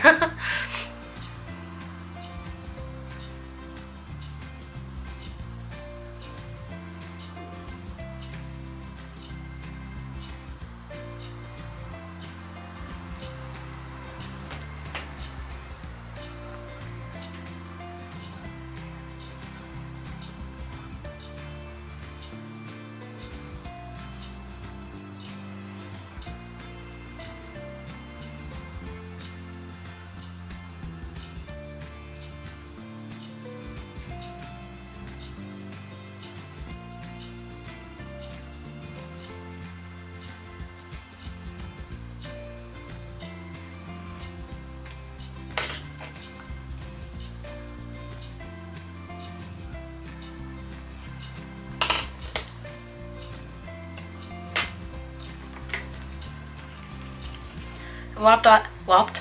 Wiped off, wiped.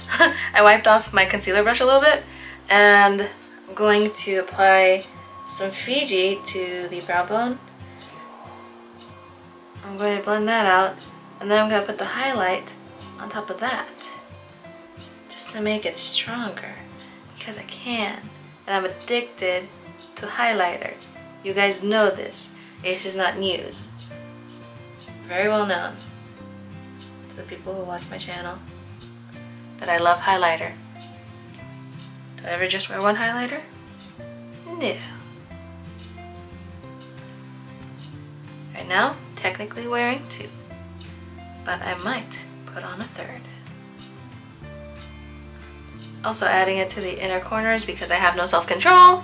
I wiped off my concealer brush a little bit, and I'm going to apply some Fiji to the brow bone. I'm going to blend that out, and then I'm going to put the highlight on top of that just to make it stronger, because I can, and I'm addicted to highlighter. You guys know this. This is not news. It's very well known to the people who watch my channel that I love highlighter. Do I ever just wear one highlighter? No. Right now, technically wearing two, but I might put on a third. Also adding it to the inner corners because I have no self-control.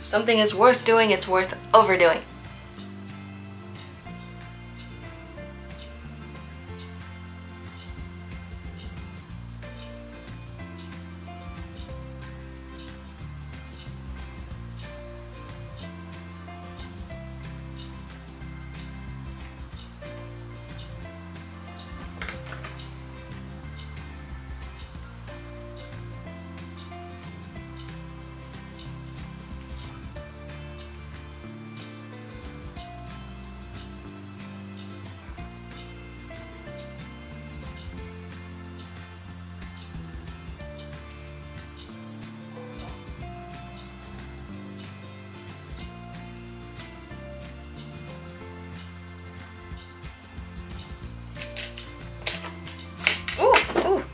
If something is worth doing, it's worth overdoing.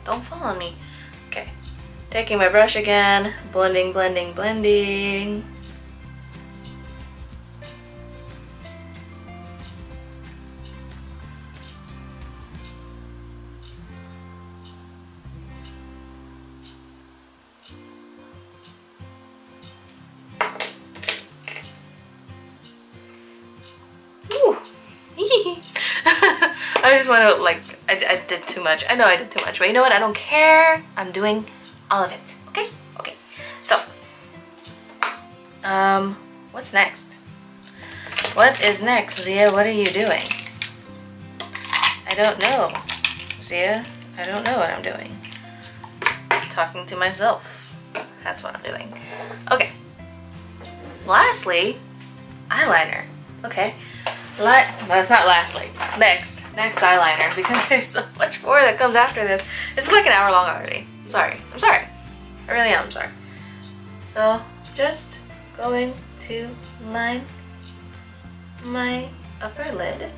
Don't fall on me. Okay, taking my brush again, blending, blending, blending. Ooh. I just want to like. I, I did too much. I know I did too much, but you know what? I don't care. I'm doing all of it. Okay? Okay. So, um, what's next? What is next, Zia? What are you doing? I don't know, Zia. I don't know what I'm doing. I'm talking to myself. That's what I'm doing. Okay. Lastly, eyeliner. Okay. La- no, it's not lastly. Next. Next eyeliner, because there's so much more that comes after this. This is like an hour long already. I'm sorry. I'm sorry. I really am. I'm sorry. So, just going to line my upper lid.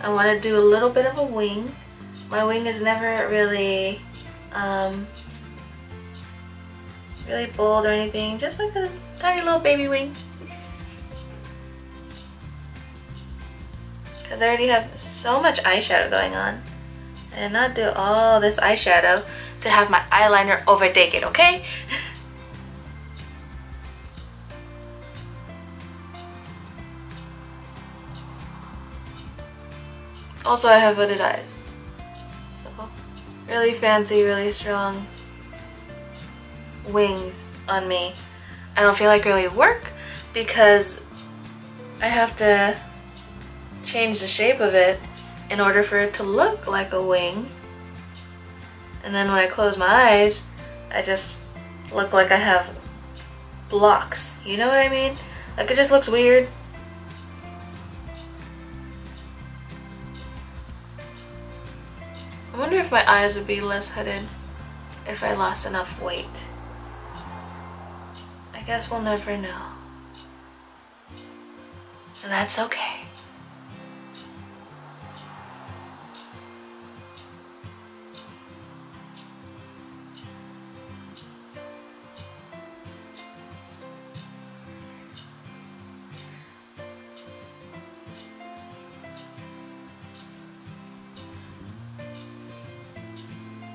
I want to do a little bit of a wing. My wing is never really, um, really bold or anything. Just like a tiny little baby wing. Because I already have so much eyeshadow going on, and not do all this eyeshadow to have my eyeliner overtake it, okay? Also, I have hooded eyes, so really fancy, really strong wings on me. I don't feel like really work because I have to change the shape of it in order for it to look like a wing, and then when I close my eyes I just look like I have blocks, you know what I mean? Like it just looks weird. I wonder if my eyes would be less hooded if I lost enough weight. I guess we'll never know. And that's okay.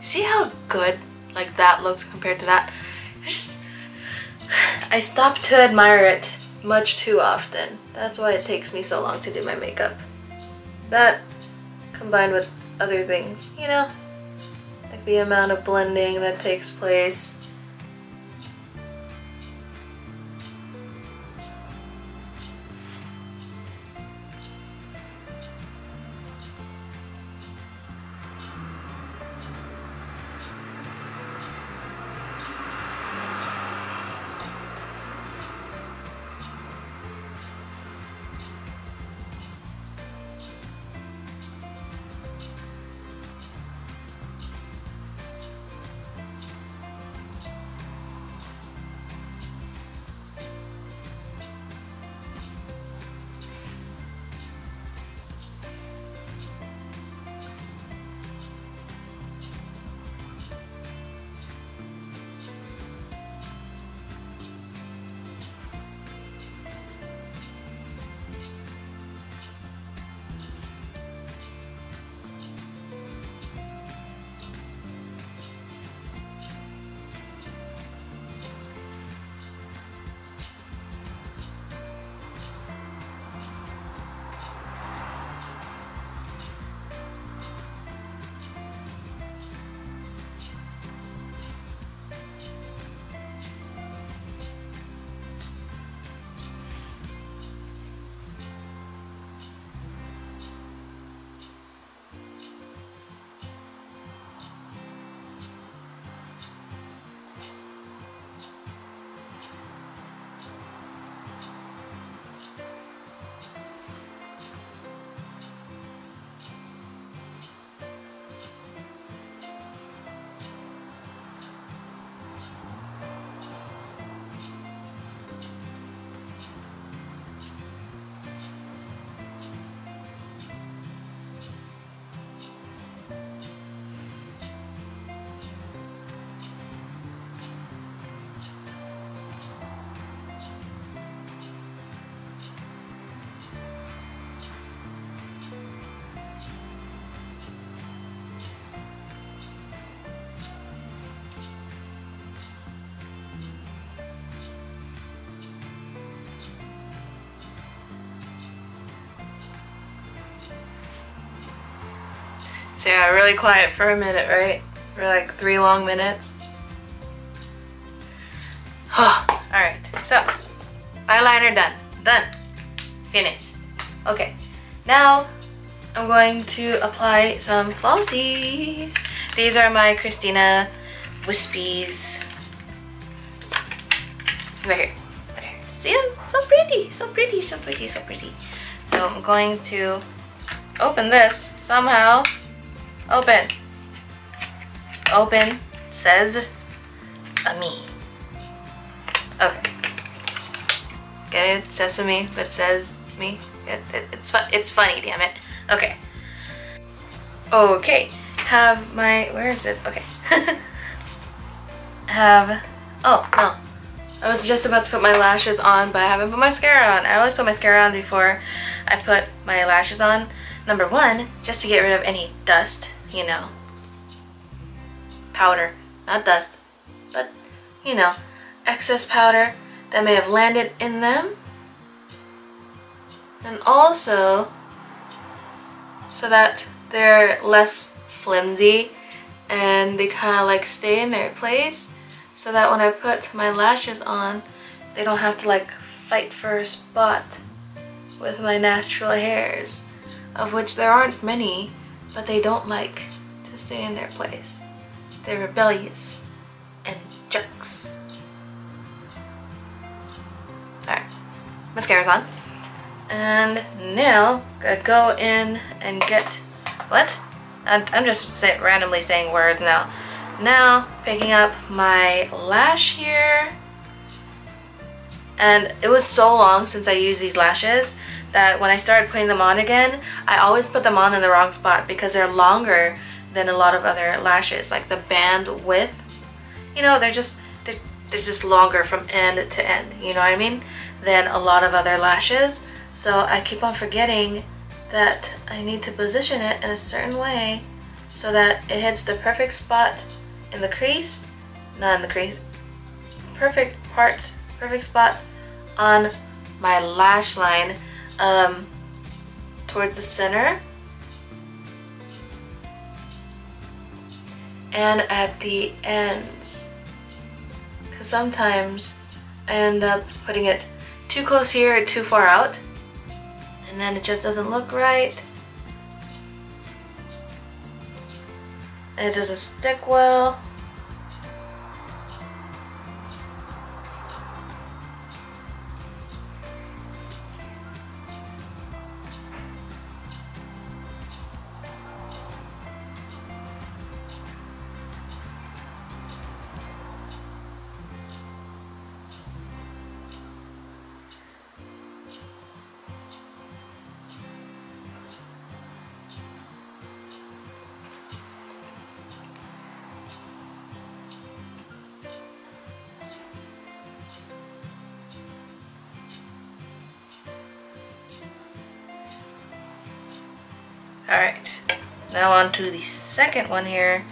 See how good like that looks compared to that? I just I stopped to admire it much too often. That's why it takes me so long to do my makeup. That combined with other things, you know, like the amount of blending that takes place. So yeah, really quiet for a minute, right? For like three long minutes. Oh, alright, so eyeliner done. Done. Finished. Okay, now I'm going to apply some falsies. These are my Christina Wispies. Right here. Right here. See them? So pretty, so pretty, so pretty, so pretty. So I'm going to open this somehow. Open. Open says a me. Okay. Get it? Sesame, but says me. It, it, it's fun. It's funny. Damn it. Okay. Okay. Have my. Where is it? Okay. Have. Oh no. I was just about to put my lashes on, but I haven't put mascara on. I always put mascara on before I put my lashes on. Number one, just to get rid of any dust, you know, powder, not dust, but, you know, excess powder that may have landed in them. And also, so that they're less flimsy and they kind of like stay in their place so that when I put my lashes on, they don't have to like fight for a spot with my natural hairs. Of which there aren't many, but they don't like to stay in their place. They're rebellious and jerks. Alright, mascara's on. And now, gotta go in and get, what? I'm, I'm just say, randomly saying words now. Now, picking up my lash here. And it was so long since I used these lashes that when I started putting them on again, I always put them on in the wrong spot because they're longer than a lot of other lashes. Like the band width, you know, they're just, they're, they're just longer from end to end, you know what I mean, than a lot of other lashes. So I keep on forgetting that I need to position it in a certain way so that it hits the perfect spot in the crease, not in the crease, perfect part, perfect spot on my lash line, um, towards the center. And at the ends, because sometimes I end up putting it too close here or too far out, and then it just doesn't look right, and it doesn't stick well. Alright, now on to the second one here.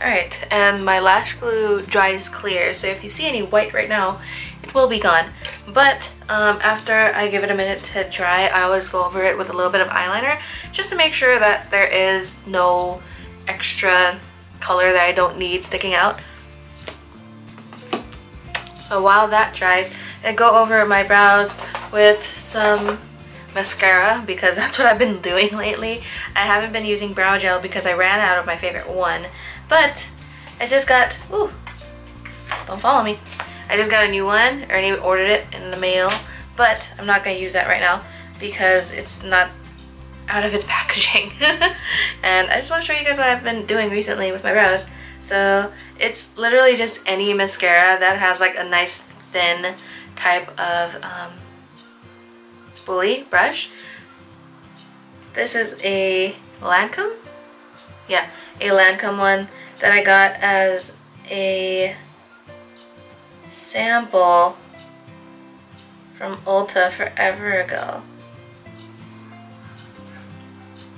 Alright, and my lash glue dries clear, so if you see any white right now, it will be gone. But um, after I give it a minute to dry, I always go over it with a little bit of eyeliner just to make sure that there is no extra color that I don't need sticking out. So while that dries, I go over my brows with some mascara because that's what I've been doing lately. I haven't been using brow gel because I ran out of my favorite one. But I just got, ooh, don't follow me. I just got a new one. Ernie ordered it in the mail, but I'm not going to use that right now because it's not out of its packaging. And I just want to show you guys what I've been doing recently with my brows. So it's literally just any mascara that has like a nice thin type of um, spoolie brush. This is a Lancome? Yeah, a Lancome one that I got as a sample from Ulta forever ago.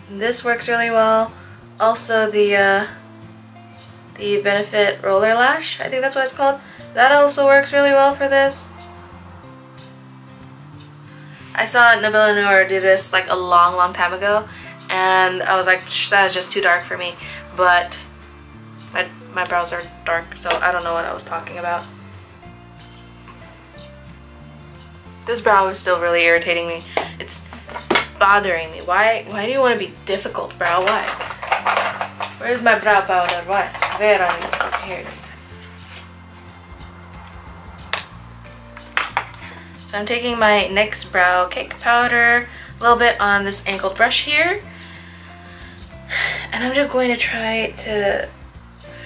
And this works really well. Also the uh, the Benefit Roller Lash, I think that's what it's called. That also works really well for this. I saw Nabila Noor do this like a long, long time ago, and I was like, that is just too dark for me. But my, my brows are dark, so I don't know what I was talking about. This brow is still really irritating me. It's bothering me. Why Why do you want to be difficult, brow? Why? Where's my brow powder? Why? Where are you? Here it is. So I'm taking my N Y X Brow Cake Powder, a little bit on this angled brush here. And I'm just going to try to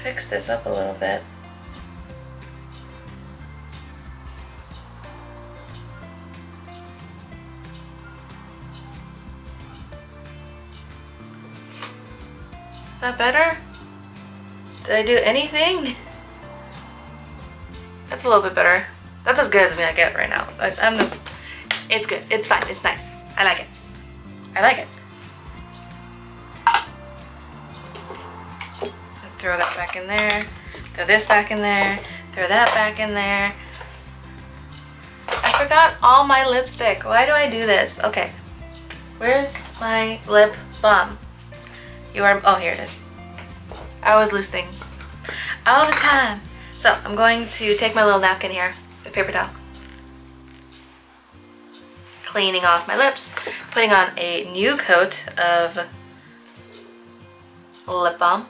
fix this up a little bit. Is that better? Did I do anything? That's a little bit better. That's as good as I'm gonna get right now. I, I'm just, it's good, it's fine, it's nice. I like it, I like it. Throw that back in there, throw this back in there, throw that back in there. I forgot all my lipstick. Why do I do this? Okay, where's my lip balm? You are, oh, here it is. I always lose things all the time. So I'm going to take my little napkin here, the paper towel. Cleaning off my lips, putting on a new coat of lip balm.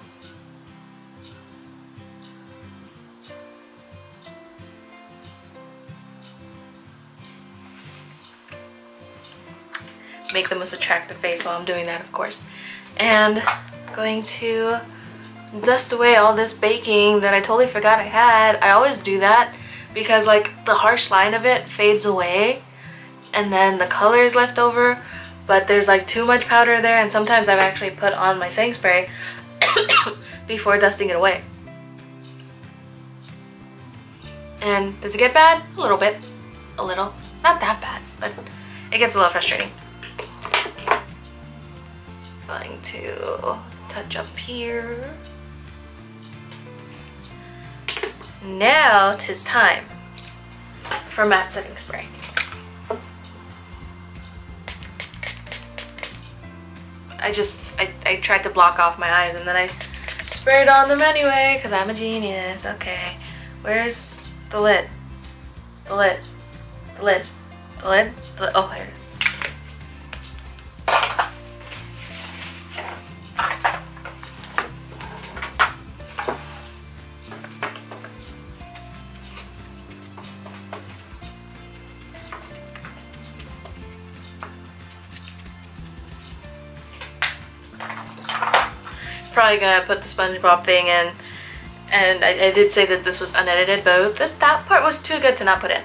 Make the most attractive face while I'm doing that, of course. And I'm going to dust away all this baking that I totally forgot I had. I always do that because like the harsh line of it fades away and then the color is left over, but there's like too much powder there, and sometimes I've actually put on my setting spray before dusting it away. And does it get bad? A little bit. A little. Not that bad, but it gets a little frustrating. Going to touch up here. Now 'tis time for matte setting spray. I just I, I tried to block off my eyes and then I sprayed on them anyway because I'm a genius. Okay, where's the lid? The lid. The lid. The lid. The lid. Oh, here it is. Probably gonna put the SpongeBob thing in, and I, I did say that this was unedited, but this, that part was too good to not put in.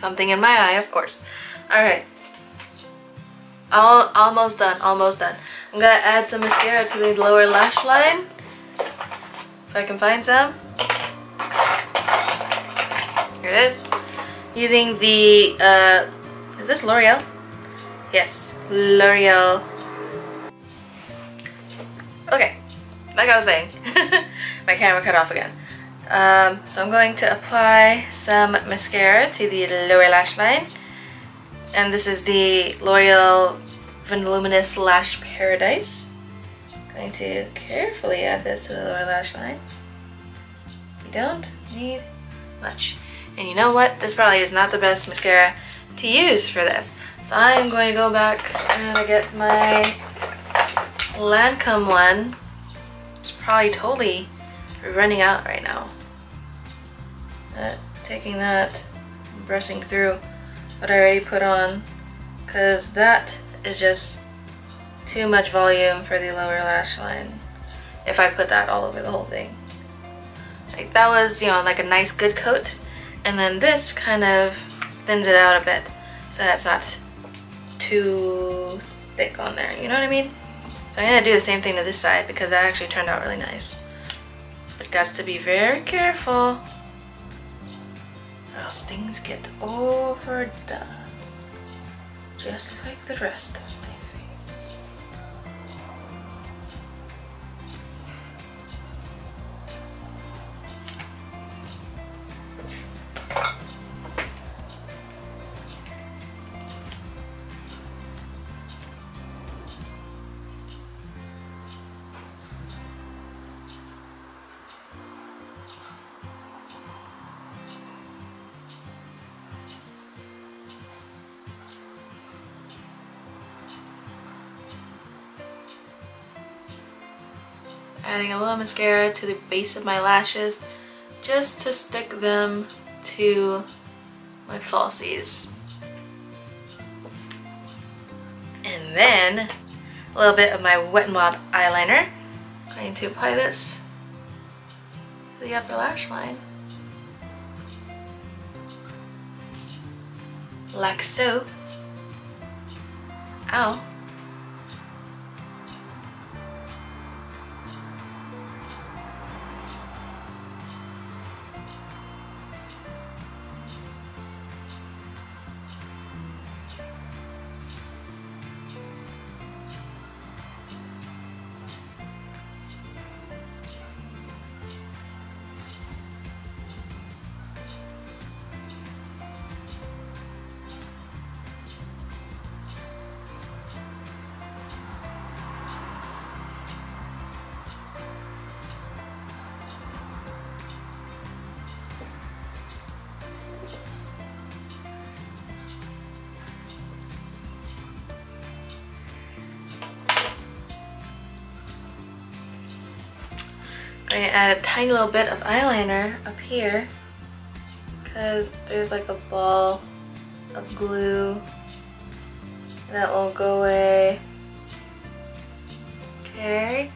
Something in my eye, of course. All right, all almost done, almost done. I'm gonna add some mascara to the lower lash line if I can find some. Here it is. Using the uh, is this L'Oreal? Yes, L'Oreal. Okay, like I was saying, my camera cut off again. Um, so I'm going to apply some mascara to the lower lash line, and this is the L'Oreal Voluminous Lash Paradise. I'm going to carefully add this to the lower lash line. You don't need much. And you know what? This probably is not the best mascara to use for this. So I am going to go back and get my Lancome one. It's probably totally running out right now. Uh, taking that, brushing through what I already put on, because that is just too much volume for the lower lash line if I put that all over the whole thing. Like that was, you know, like a nice good coat, and then this kind of thins it out a bit so that's not too thick on there, you know what I mean? So I'm going to do the same thing to this side because that actually turned out really nice. But got to be very careful, else things get overdone, just like the rest of my face. Adding a little mascara to the base of my lashes just to stick them to my falsies. And then a little bit of my Wet n' Wild eyeliner. I'm going to apply this to the upper lash line, like so. Ow. I'm going to add a tiny little bit of eyeliner up here because there's like a ball of glue that won't go away. Okay,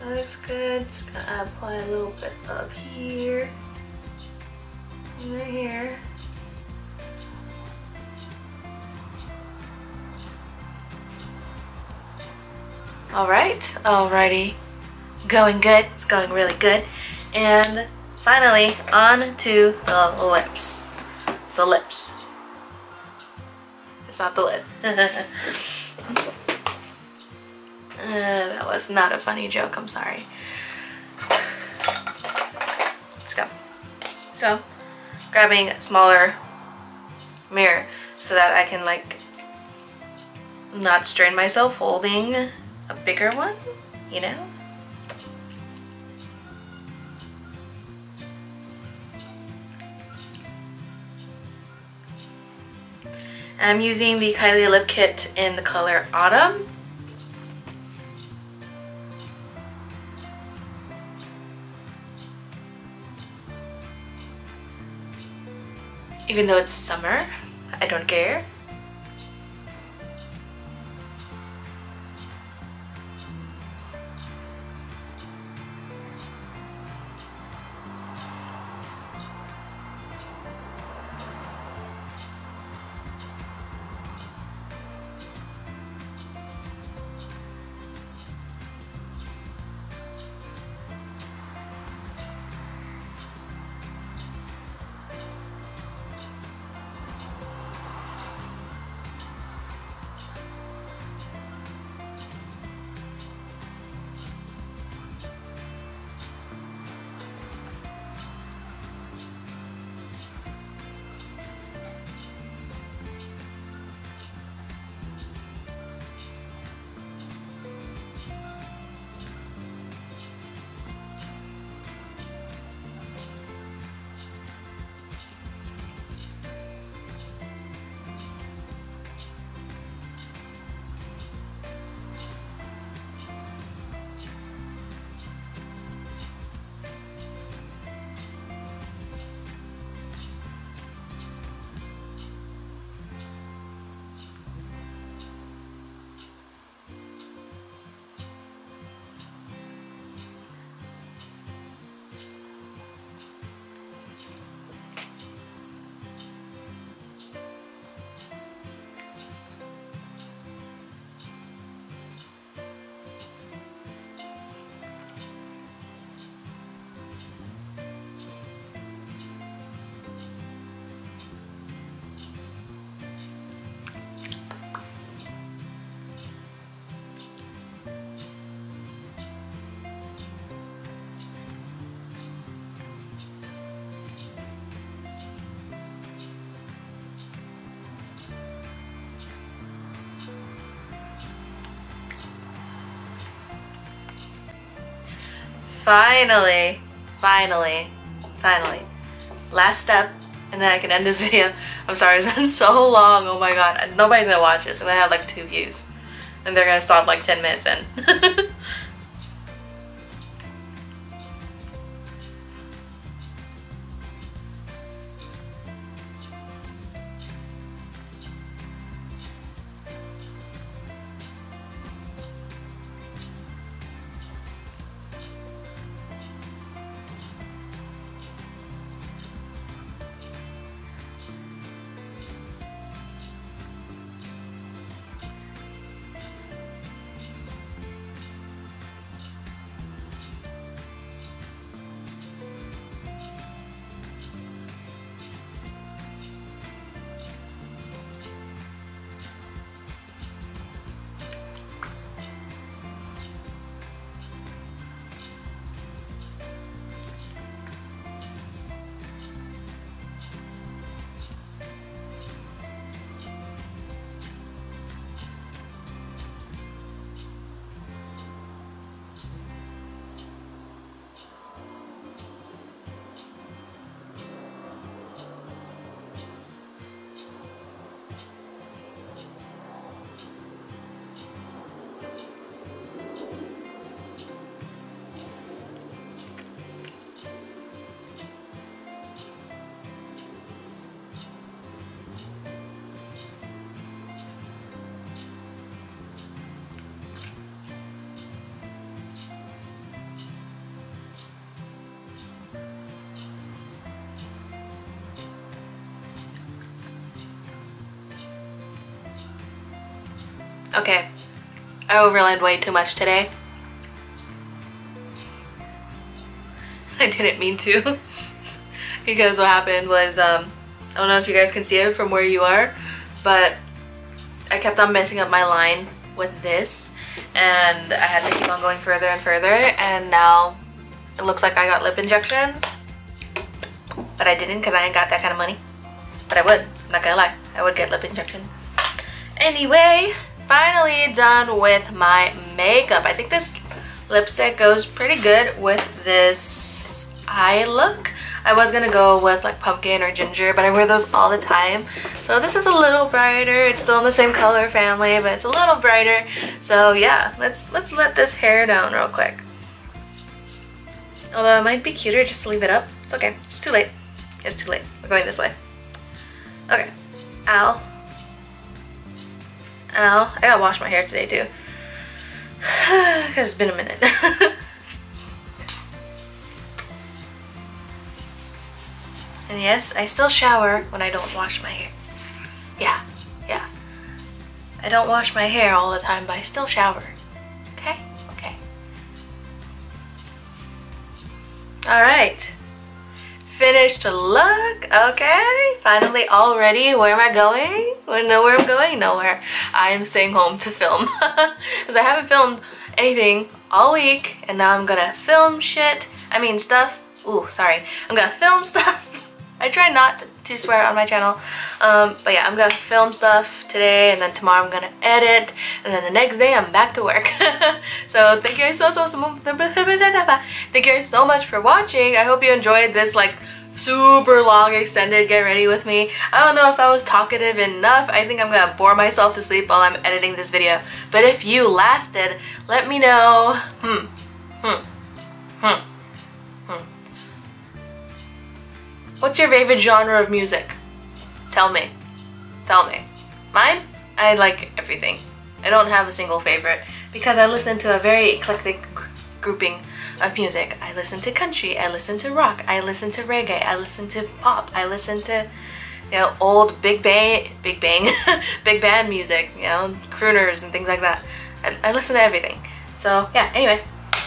that looks good. Just going to apply a little bit up here and right here. Alright, alrighty. Going good. It's going really good. And finally, on to the lips. The lips. It's not the lid. uh, that was not a funny joke. I'm sorry. Let's go. So, grabbing a smaller mirror so that I can like not strain myself holding a bigger one, you know? I'm using the Kylie Lip Kit in the color Autumn. Even though it's summer, I don't care. Finally, finally, finally, last step, and then I can end this video. I'm sorry, it's been so long, oh my god, nobody's gonna watch this. I'm gonna have like two views, and they're gonna stop like ten minutes in. Okay, I overlined way too much today. I didn't mean to. Because what happened was, um, I don't know if you guys can see it from where you are, but I kept on messing up my line with this, and I had to keep on going further and further, and now it looks like I got lip injections, but I didn't because I ain't got that kind of money. But I would, I'm not gonna lie, I would get lip injections. Anyway, finally done with my makeup. I think this lipstick goes pretty good with this eye look. I was gonna go with like pumpkin or ginger, but I wear those all the time. So this is a little brighter. It's still in the same color family, but it's a little brighter. So yeah, let's let's let this hair down real quick. Although it might be cuter just to leave it up. It's okay. It's too late. It's too late. We're going this way. Okay. Ow. Ow. I gotta wash my hair today too. Cause it's been a minute. And yes, I still shower when I don't wash my hair. Yeah, yeah. I don't wash my hair all the time, but I still shower. Okay? Okay. Alright. Finished look, okay? Finally all ready. Where am I going? Well, nowhere I'm going, nowhere. I am staying home to film. Because I haven't filmed anything all week, and now I'm gonna film shit. I mean stuff. Ooh, sorry. I'm gonna film stuff. I try not to swear on my channel, um, but yeah, I'm gonna film stuff today, and then tomorrow I'm gonna edit, and then the next day I'm back to work. So thank you guys so, so, so, thank you guys so much for watching. I hope you enjoyed this like super long extended get ready with me. I don't know if I was talkative enough. I think I'm gonna bore myself to sleep while I'm editing this video. But if you lasted, let me know. Hmm, hmm, hmm. What's your favorite genre of music? Tell me. Tell me. Mine? I like everything. I don't have a single favorite because I listen to a very eclectic grouping of music. I listen to country, I listen to rock, I listen to reggae, I listen to pop, I listen to, you know, old big bang, big bang, big band music, you know, crooners and things like that. I, I listen to everything. So yeah, anyway,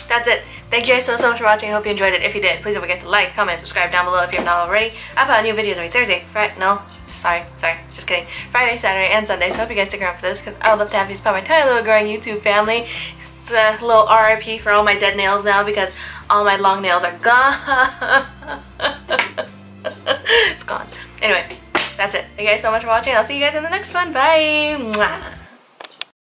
that's it. Thank you guys so, so much for watching. I hope you enjoyed it. If you did, please don't forget to like, comment, subscribe down below if you have not already. I put out new videos every Thursday, Friday, no, sorry, sorry, just kidding. Friday, Saturday, and Sunday, so hope you guys stick around for those because I would love to have you as part of my tiny little growing YouTube family. It's a little R I P for all my dead nails now because all my long nails are gone. It's gone. Anyway, that's it. Thank you guys so much for watching. I'll see you guys in the next one. Bye! Mwah.